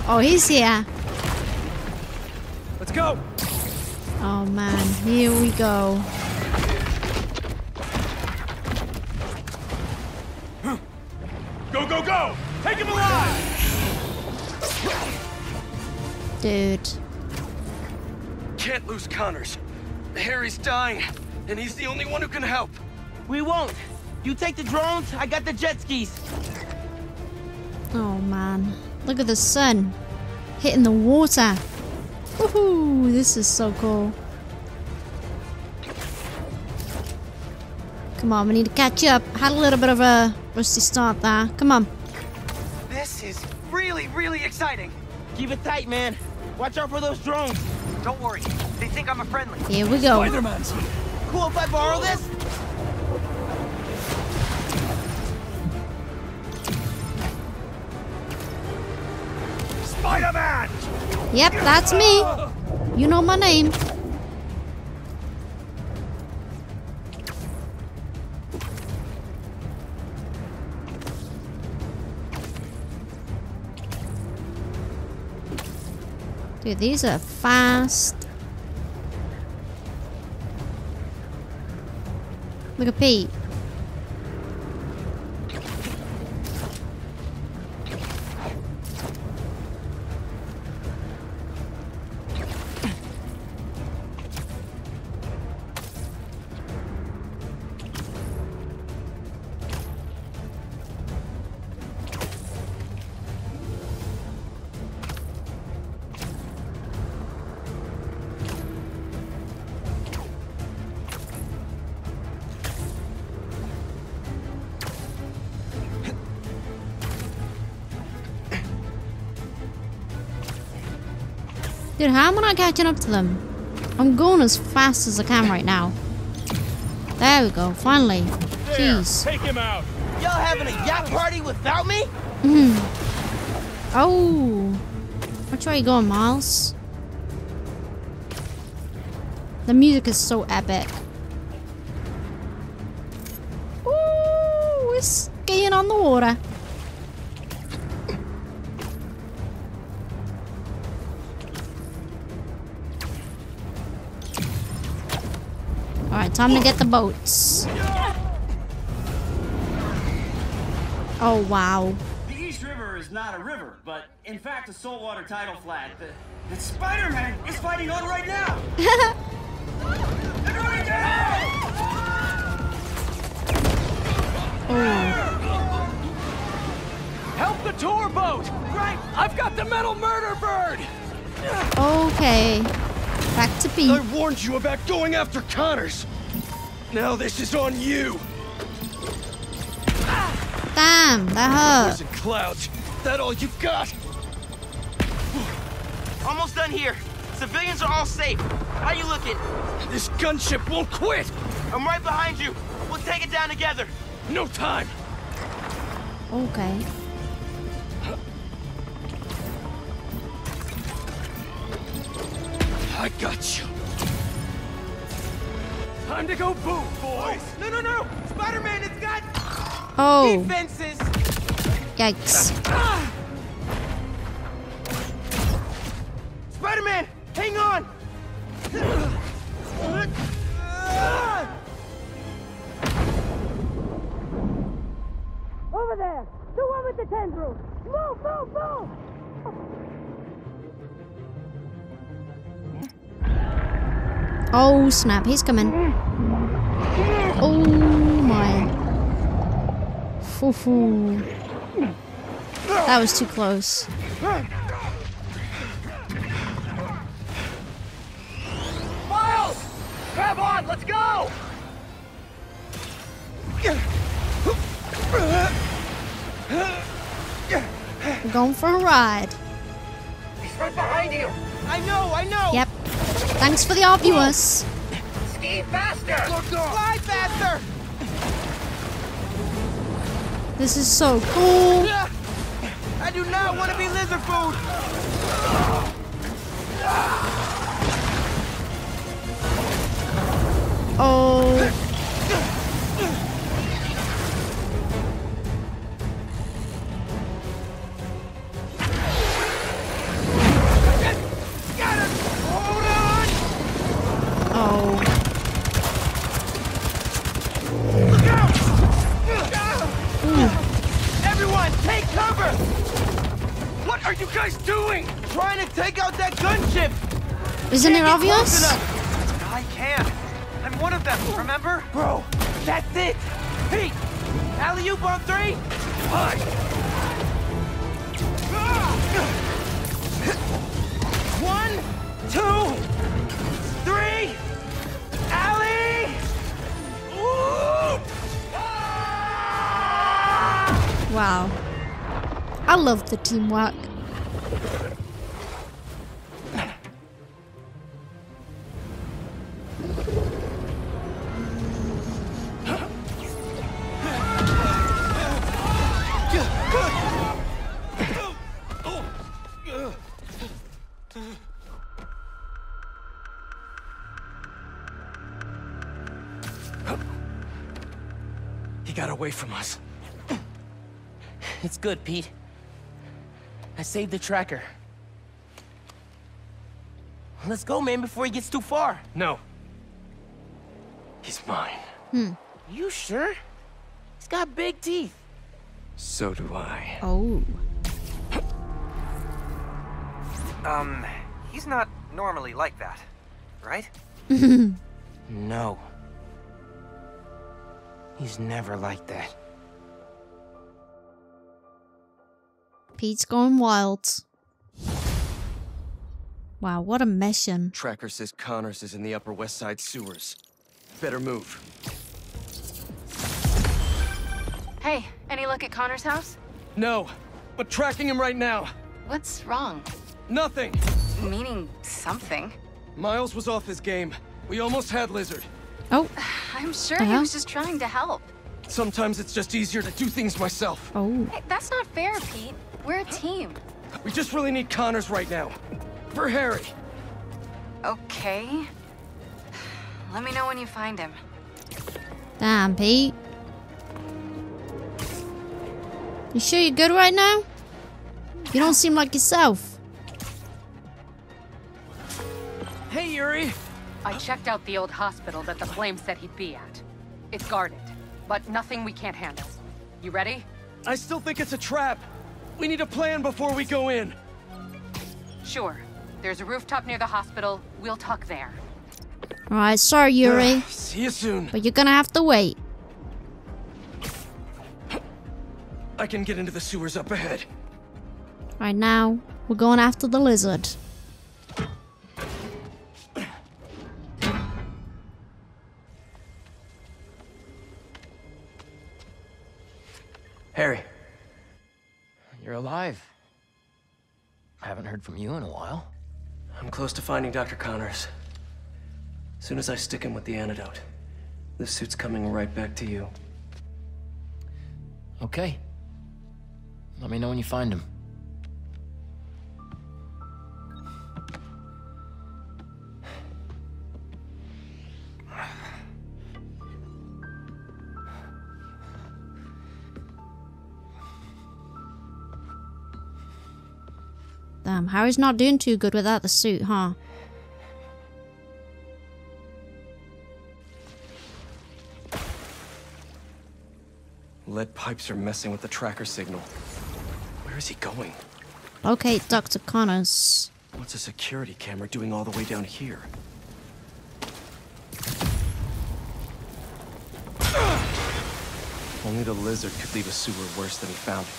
Oh, he's here. Let's go! Oh, man. Here we go. Go, go, go! Take him alive! Dude. Can't lose Connors. Harry's dying, and he's the only one who can help. We won't. You take the drones, I got the jet skis. Oh man, look at the sun hitting the water. Woohoo, this is so cool. Come on, we need to catch up. Had a little bit of a rusty start there. Come on. This is really, really exciting. Keep it tight, man. Watch out for those drones. Don't worry, they think I'm a friendly. Here we go. Spider-Man's. Cool if I borrow this? Spider-Man! Yep, that's me. You know my name. Dude, these are fast. Look at Pete. Dude, how am I not catching up to them? I'm going as fast as I can right now. There we go, finally. There, jeez. Take him out. Y'all having a yacht party without me? Mm. Oh. Which way are you going, Miles? The music is so epic. Ooh, we're skiing on the water. Time to get the boats. Oh, wow. The East River is not a river, but in fact a saltwater tidal flat that, that Spider-Man is fighting on right now! Everybody down! Oh. Help the tour boat! Right! I've got the metal murder bird! Okay. Back to Pete. I warned you about going after Connors. Now this is on you. Damn, that hurt. Clouds. That all you've got? Almost done here. Civilians are all safe. How you looking? This gunship won't quit. I'm right behind you. We'll take it down together. No time. Okay. I got you. Time to go boom, boys. Oh, no, no, no. Spider-Man has got oh. defenses. Yikes. Ah. Spider-Man, hang on. Over there. The one with the tendrils. Move, move, move. Oh, snap. He's coming. Oh, my. Foo-foo. That was too close. Miles! Grab on, let's go! We're going for a ride. He's right behind you. I know, I know. Yep. Thanks for the obvious. Ski faster! Fly faster! This is so cool. I do not want to be lizard food. Oh. Oh. What are you guys doing? Trying to take out that gunship! Isn't it obvious? I can't. I'm one of them, remember? Bro, that's it! Pete! Alley-oop on three! Hi! One, two, three! Alley! Oop! Ah! Wow. I love the teamwork. He got away from us. It's good, Pete. I saved the tracker. Let's go, man, before he gets too far. No. He's mine. Hmm. You sure? He's got big teeth. So do I. Oh. Um, he's not normally like that, right? No. He's never like that. Pete's going wild. Wow, what a mission. Tracker says Connors is in the Upper West Side sewers. Better move. Hey, any luck at Connors' house? No, but tracking him right now. What's wrong? Nothing. Meaning something. Miles was off his game. We almost had Lizard. Oh. I'm sure uh-huh. he was just trying to help. Sometimes it's just easier to do things myself. Oh. Hey, that's not fair, Pete. We're a team. We just really need Connors right now. For Harry. Okay. Let me know when you find him. Damn, Pete. You sure you're good right now? You don't seem like yourself. Hey, Yuri. I checked out the old hospital that the flame said he'd be at. It's guarded, but nothing we can't handle. You ready? I still think it's a trap. We need a plan before we go in. Sure. There's a rooftop near the hospital. We'll talk there. Alright, sorry, Yuri. See you soon. But you're gonna have to wait. I can get into the sewers up ahead. Alright, now we're going after the lizard. Harry. You're alive. I haven't heard from you in a while. I'm close to finding Doctor Connors. As soon as I stick him with the antidote, this suit's coming right back to you. Okay. Let me know when you find him. Damn, Harry's not doing too good without the suit, huh? Lead pipes are messing with the tracker signal. Where is he going? Okay, Doctor Connors. What's a security camera doing all the way down here? Only the lizard could leave a sewer worse than he found it.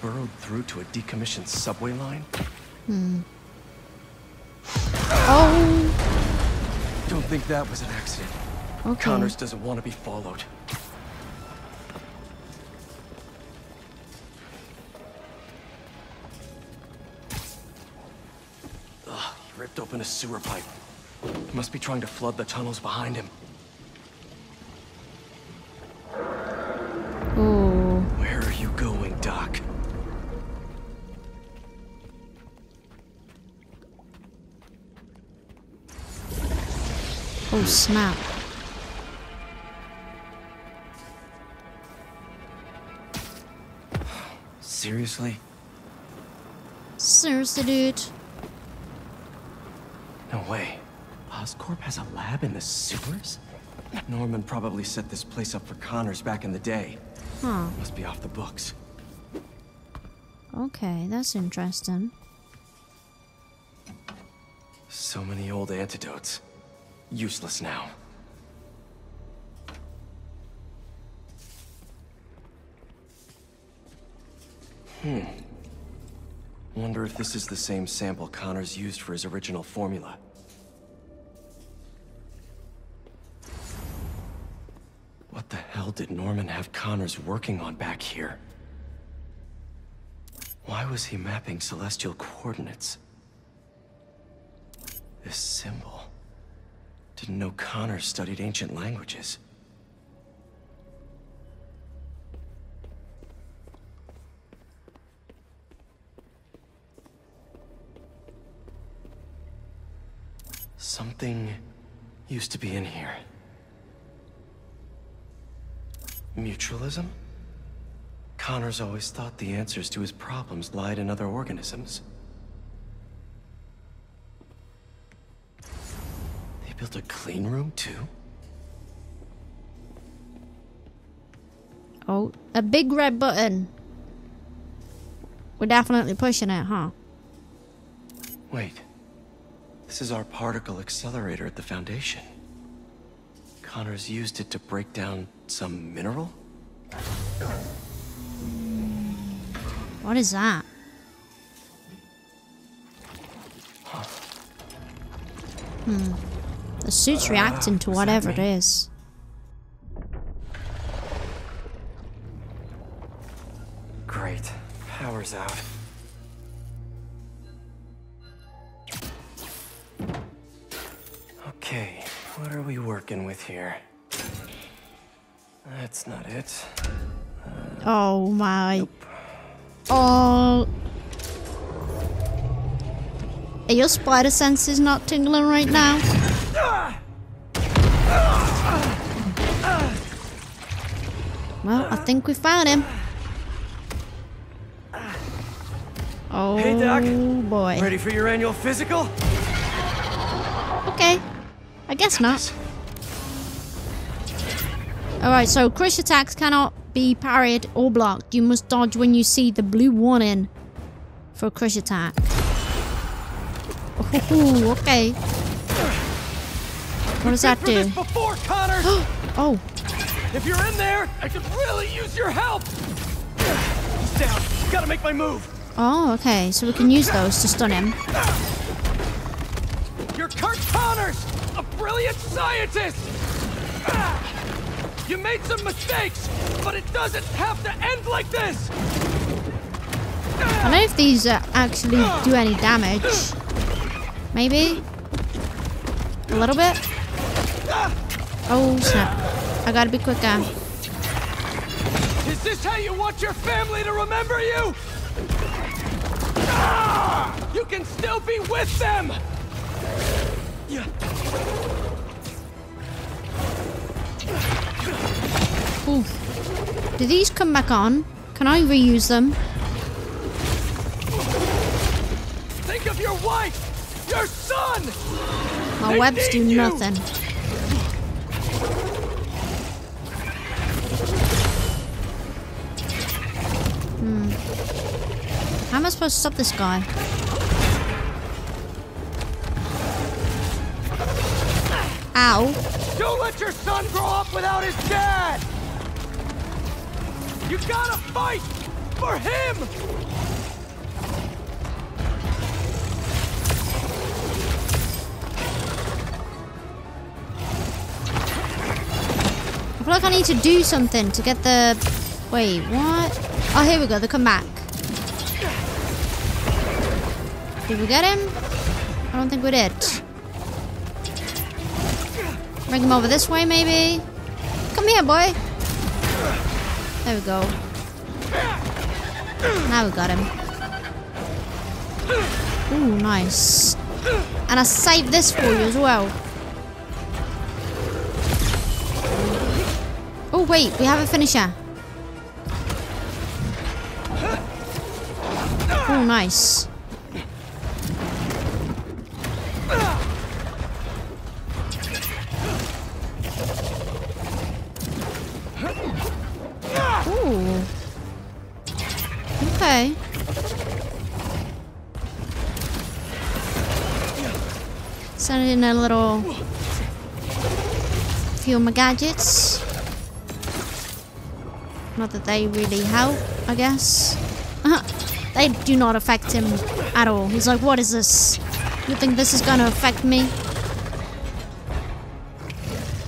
Burrowed through to a decommissioned subway line? Hmm. Oh! Don't think that was an accident. Okay. Connors doesn't want to be followed. Ugh, he ripped open a sewer pipe. He must be trying to flood the tunnels behind him. Ooh. Where are you going, Doc? Oh, snap. Seriously? Seriously, dude. No way. Oscorp has a lab in the sewers? Norman probably set this place up for Connors back in the day. Huh. Must be off the books. Okay, that's interesting. So many old antidotes. Useless now. Hmm. Wonder if this is the same sample Connors used for his original formula. What the hell did Norman have Connors working on back here? Why was he mapping celestial coordinates? This symbol. Didn't know Connors studied ancient languages. Something used to be in here. Mutualism? Connors always thought the answers to his problems lied in other organisms. Built a clean room too? Oh, a big red button. We're definitely pushing it, huh? Wait. This is our particle accelerator at the Foundation. Connors used it to break down some mineral? What is that? Huh. Hmm. The suit's reacting to whatever it is. Great. Power's out. Okay, what are we working with here? That's not it. Uh, oh my. Nope. Oh. Are your spider senses not tingling right now? Well, I think we found him. Oh, hey, Doc. Boy. Ready for your annual physical? Okay. I guess not. Alright, so crush attacks cannot be parried or blocked. You must dodge when you see the blue warning for a crush attack. Oh, okay. What does that do? Before, Connors. Oh. If you're in there, I could really use your help. He's down. Gotta make my move. Oh, okay. So we can use those to stun him. You're Kurt Connors, a brilliant scientist. You made some mistakes, but it doesn't have to end like this. I don't know if these uh, actually do any damage. Maybe. A little bit. Oh snap. I gotta be quicker. Is this how you want your family to remember you? Ah! You can still be with them! Yeah. Oof. Do these come back on? Can I reuse them? Think of your wife! Your son! My they webs do you. nothing. Hmm. How am I supposed to stop this guy? Ow. Don't let your son grow up without his dad! You gotta fight for him! I feel like I need to do something to get the... Wait, what? Oh, here we go. They come back. Did we get him? I don't think we did. Bring him over this way, maybe? Come here, boy. There we go. Now we got him. Ooh, nice. And I saved this for you as well. Oh wait, we have a finisher. Oh nice. Ooh. Okay. Send in a little few of my gadgets. Not that they really help, I guess. They do not affect him at all. He's like, what is this? You think this is gonna affect me?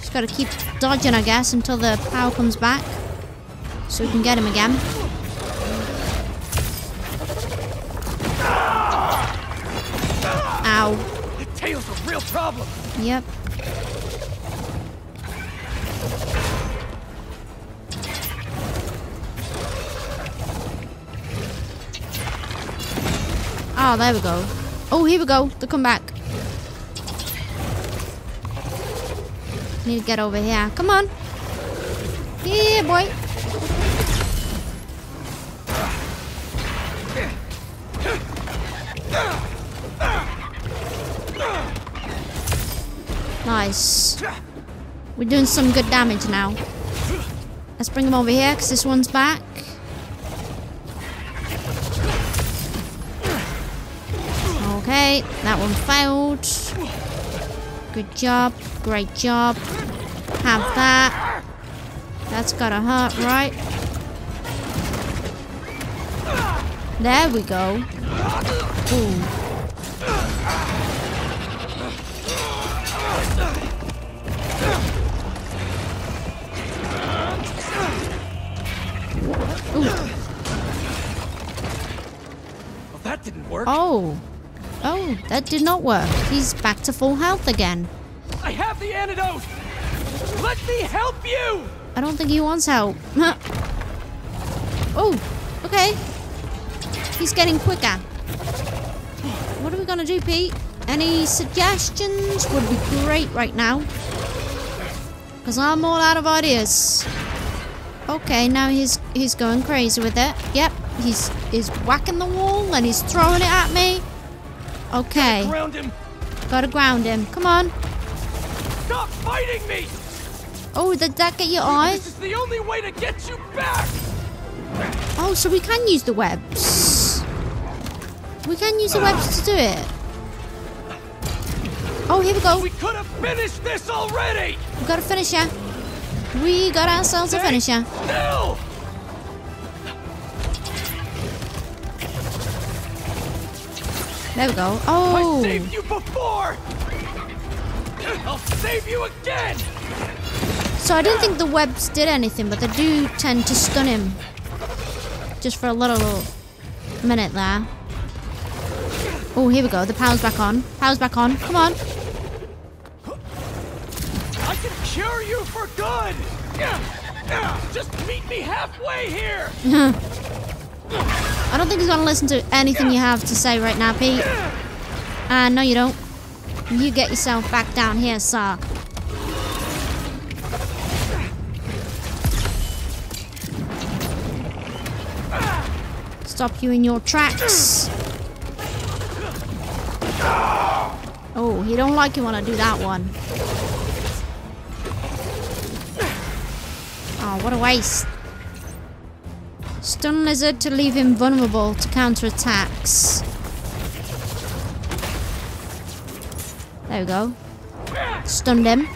Just gotta keep dodging, I guess, until the power comes back. So we can get him again. Ow. The tail's a real problem. Yep. Oh, there we go. Oh, here we go. They come back. Need to get over here. Come on. Yeah, boy. Nice. We're doing some good damage now. Let's bring him over here, because this one's back. Okay, that one failed. Good job. Great job. Have that. That's gotta hurt, right? There we go. Ooh. Ooh. Well, that didn't work. Oh. Oh, that did not work. He's back to full health again. I have the antidote. Let me help you. I don't think he wants help. Oh, okay. He's getting quicker. What are we gonna do, Pete? Any suggestions would be great right now. Cause I'm all out of ideas. Okay, now he's he's going crazy with it. Yep, he's is whacking the wall and he's throwing it at me. Okay. Gotta ground him. Gotta ground him. Come on. Stop fighting me! Oh, did that get your eye? This is the only way to get you back. Oh, so we can use the webs. We can use the webs to do it. Oh, here we go. We could have finished this already. We got a finisher. We got ourselves a finisher. No! There we go. Oh! I saved you before. I'll save you again. So I didn't think the webs did anything, but they do tend to stun him. Just for a little, little minute there. Oh, here we go. The power's back on. Power's back on. Come on. I can cure you for good. Just meet me halfway here. I don't think he's gonna listen to anything you have to say right now, Pete. Ah, uh, no, you don't. You get yourself back down here, sir. Stop you in your tracks. Oh, he don't like you when I do that one. Oh, what a waste. Stun Lizard to leave him vulnerable to counter-attacks. There we go. Stunned him.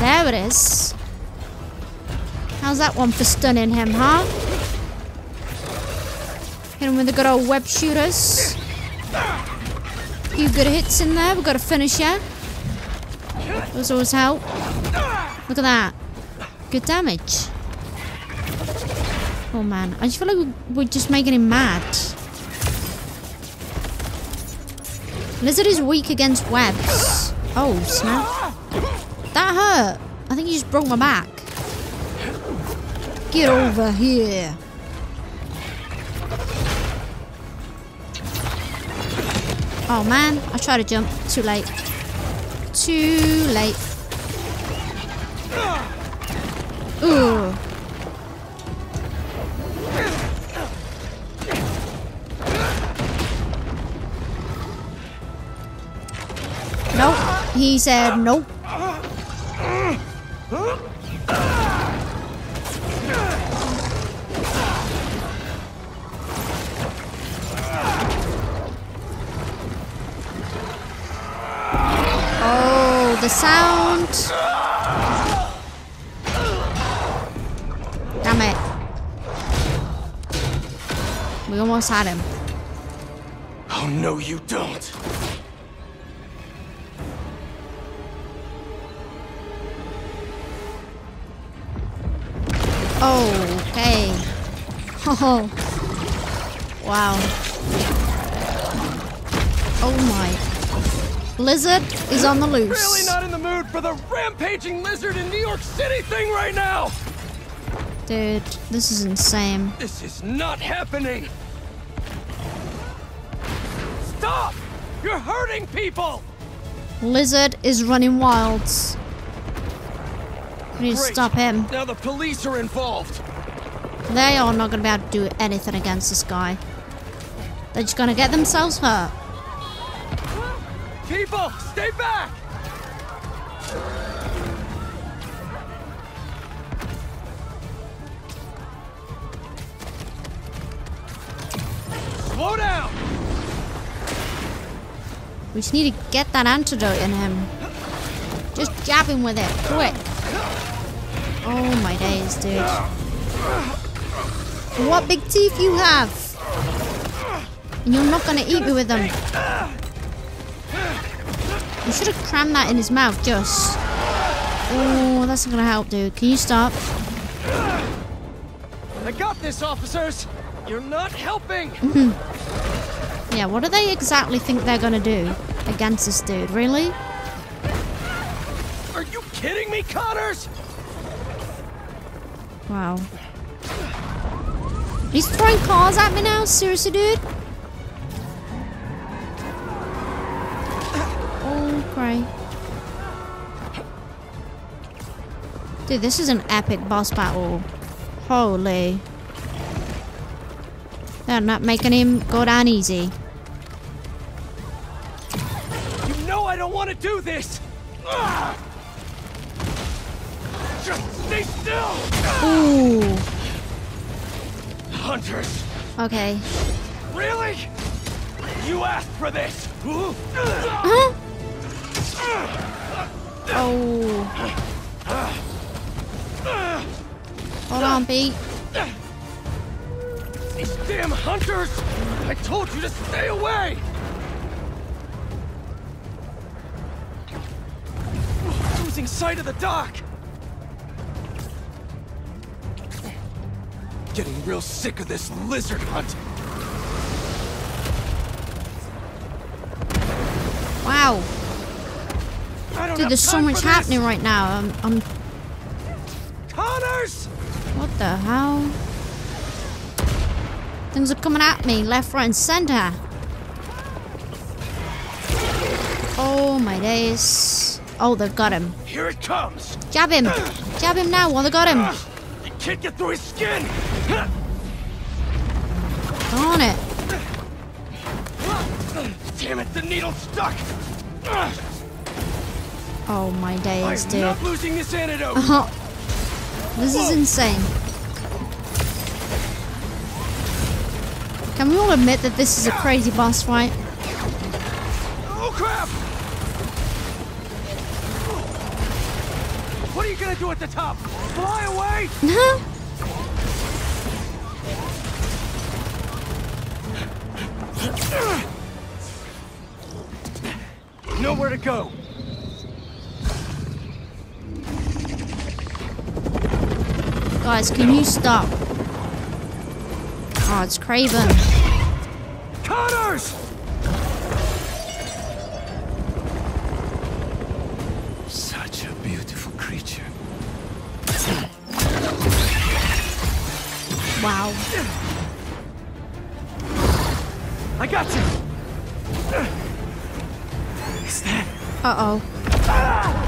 There it is. How's that one for stunning him, huh? Hit him with the good old web shooters. A few good hits in there. We've got a finisher. Those always help. Look at that. Good damage. Oh man, I just feel like we're just making him mad. Lizard is weak against webs. Oh snap. That hurt. I think you just broke my back. Get over here. Oh man, I tried to jump. Too late. Too late. Ooh. Nope. He said nope. Oh, the sound. Damn it. We almost had him. Oh, no, you don't. Oh, okay. Oh, wow. Oh, my. Lizard is on the loose. Really not in the mood for the rampaging lizard in New York City thing right now. Dude, this is insane. This is not happening. Stop! You're hurting people. Lizard is running wild. We need to stop him. Now the police are involved. They are not going to be able to do anything against this guy. They're just going to get themselves hurt. People, stay back! Slow down. We just need to get that antidote in him. Just jab him with it, quick. Oh my days, dude. What big teeth you have. And you're not gonna eat me with them. You should have crammed that in his mouth, just. Oh, that's not gonna help, dude. Can you stop? I got this, officers. You're not helping. Mm-hmm. Yeah, what do they exactly think they're gonna do against this dude? Really? Are you kidding me, Connors? Wow. He's throwing cars at me now. Seriously, dude. Oh, cry. Dude, this is an epic boss battle. Holy. They're not making him go down easy. You know I don't want to do this! Ugh! Just stay still! Ooh. Hunters! Okay. Really? You asked for this! Huh? Oh. Hold on, Pete. These damn hunters! I told you to stay away! I'm losing sight of the dock! Getting real sick of this lizard hunt! Wow. Dude, there's so much happening right now. I'm... I'm... Connors! What the hell? Things are coming at me, left, right, and center. Oh my days. Oh, they've got him. Here it comes. Jab him. Jab him now while they got him. Uh, you can't get through his skin. Darn it. Damn it, the needle's stuck. Oh my days, dude. I'm not losing this antidote. This is insane. Can we all admit that this is a crazy boss fight? Oh crap! What are you gonna do at the top? Fly away? Nowhere to go. Guys, can you stop? Oh, it's Kraven. Connors! Such a beautiful creature. Wow. I got you. Is that? Uh-oh. Ah!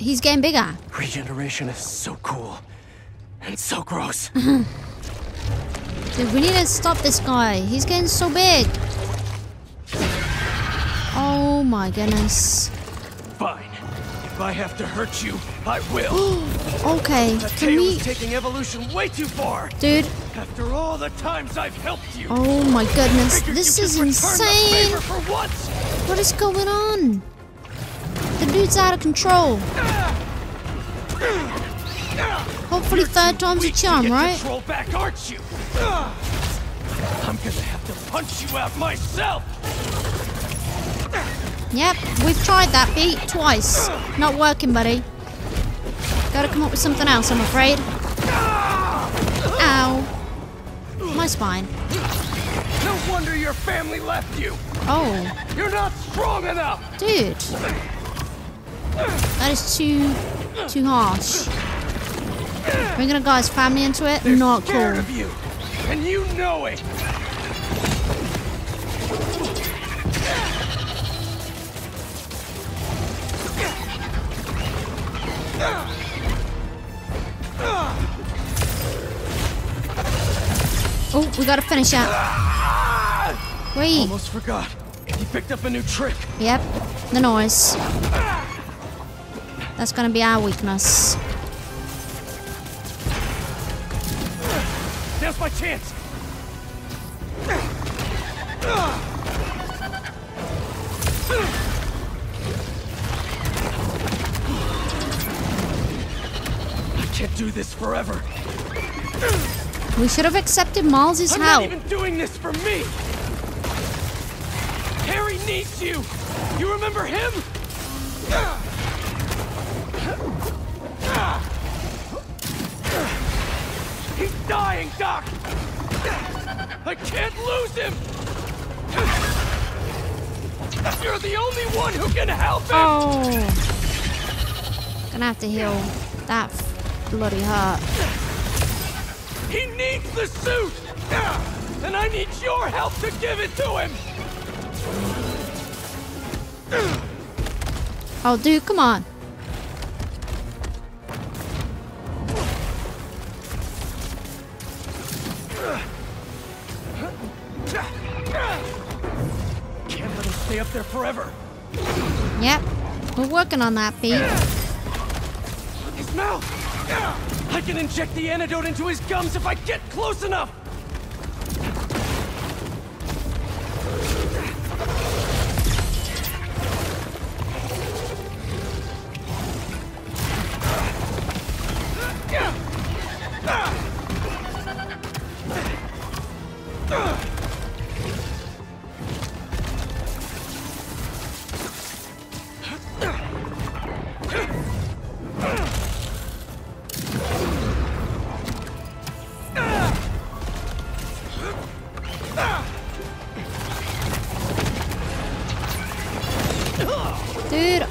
He's getting bigger. Regeneration is so cool. And so gross. Dude, we need to stop this guy. He's getting so big. Oh my goodness. Fine. If I have to hurt you, I will. Okay. That Can we... is taking evolution way too far. Dude. After all the times I've helped you. Oh my goodness. This is insane. For once. What is going on? The dude's out of control. Hopefully third time's a charm, right? Control back, aren't you? I'm gonna have to punch you out myself. Yep, we've tried that beat twice. Not working, buddy. Gotta come up with something else, I'm afraid. Ow. My spine. No wonder your family left you. Oh. You're not strong enough. Dude. That is too, too harsh. Bringing a guy's family into it? They're not cool. Of you, and you know it. Oh, we gotta finish out. Wait. Almost forgot. You picked up a new trick. Yep. The noise. That's gonna be our weakness. Now's my chance. I can't do this forever. We should have accepted Miles's help. I'm not even doing this for me. Harry needs you. You remember him? He's dying, Doc! I can't lose him! You're the only one who can help him! Oh! Gonna have to heal. That bloody hurt. He needs the suit! And I need your help to give it to him! Oh, dude, come on. Can't let him stay up there forever. Yep, we're working on that, Pete. His mouth! I can inject the antidote into his gums if I get close enough!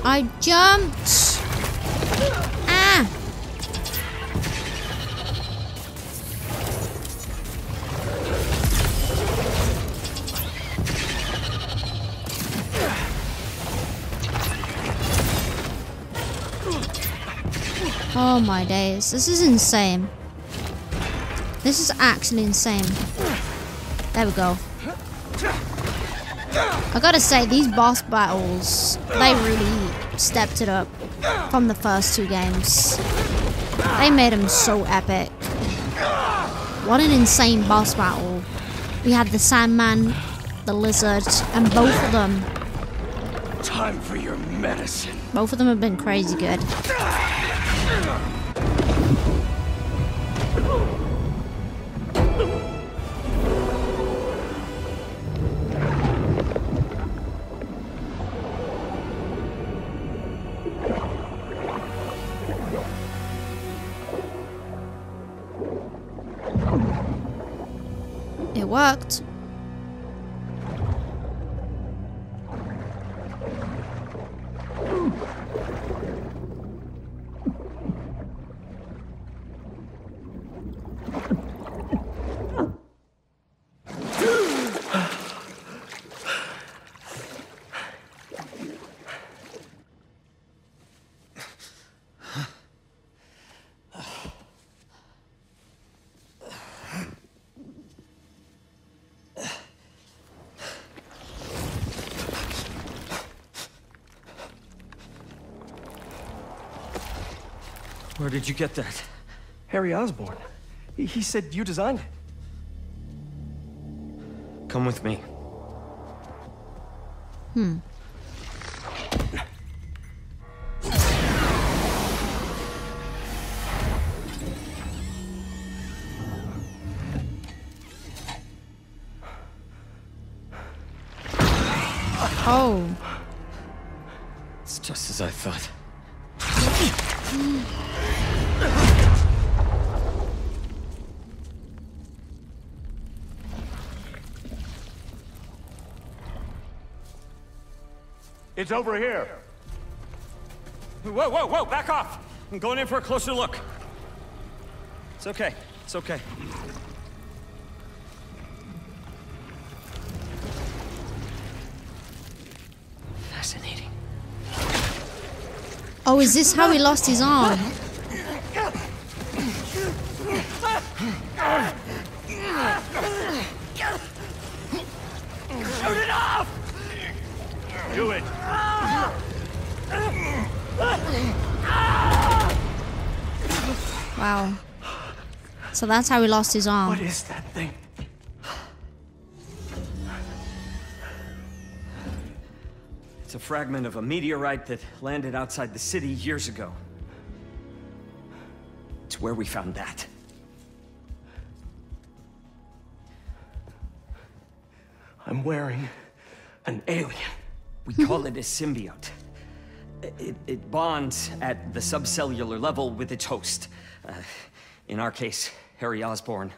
I jumped! Ah! Oh my days, this is insane. This is actually insane. There we go. I gotta say, these boss battles, they really stepped it up from the first two games. They made them so epic. What an insane boss battle. We had the Sandman, the Lizard, and both of them. Time for your medicine. Both of them have been crazy good. Worked. Where did you get that? Harry Osborn. He, he said you designed it. Come with me. Hmm. Oh. It's just as I thought. It's over here. Whoa, whoa, whoa, back off. I'm going in for a closer look. It's okay, it's okay. Fascinating. Oh, is this how he lost his arm? Shoot it off! Do it! Wow. So that's how he lost his arm. What is that thing? It's a fragment of a meteorite that landed outside the city years ago. It's where we found that. I'm wearing an alien. We call it a symbiote. It, it bonds at the subcellular level with its host. Uh, in our case, Harry Osborn.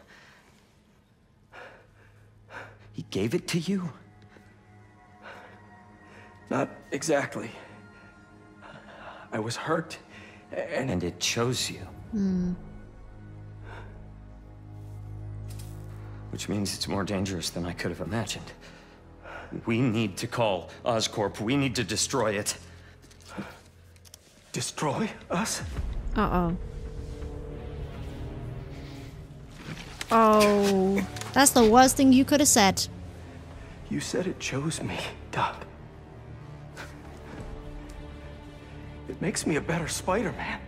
He gave it to you? Not exactly. I was hurt, and... And it chose you. Mm. Which means it's more dangerous than I could have imagined. We need to call Oscorp. We need to destroy it. Destroy us? Uh-oh. Oh, that's the worst thing you could have said. You said it chose me, Doc. It makes me a better Spider-Man.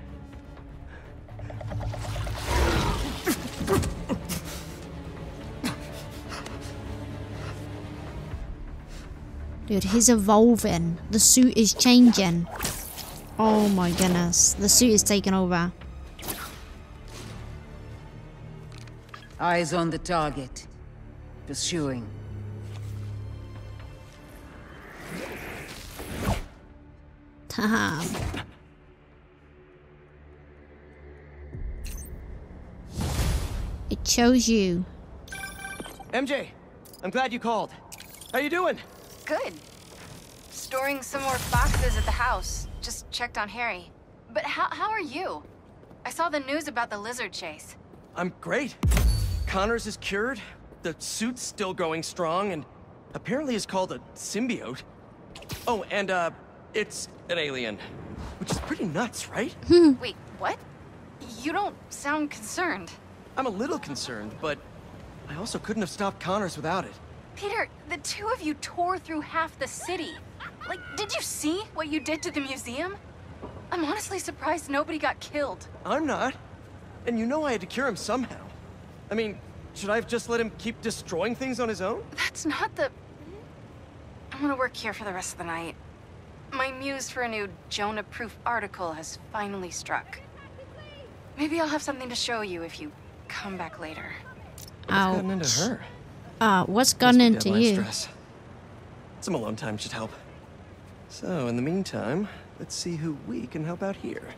Dude, he's evolving. The suit is changing. Oh my goodness. The suit is taking over. Eyes on the target. Pursuing. Damn. It chose you. M J, I'm glad you called. How you doing? Good. Storing some more boxes at the house. Just checked on Harry. But how, how are you? I saw the news about the lizard chase. I'm great. Connors is cured, the suit's still going strong, and apparently is called a symbiote. Oh, and uh, it's an alien, which is pretty nuts, right? Wait, what? You don't sound concerned. I'm a little concerned, but I also couldn't have stopped Connors without it. Peter, the two of you tore through half the city. Like, did you see what you did to the museum? I'm honestly surprised nobody got killed. I'm not. And you know I had to cure him somehow. I mean, should I have just let him keep destroying things on his own? That's not the... I want to work here for the rest of the night. My muse for a new Jonah-proof article has finally struck. Maybe I'll have something to show you if you come back later. Ouch. What's gotten into her? Uh, what's gotten into you? Stress. Some alone time should help. So, in the meantime, let's see who we can help out here.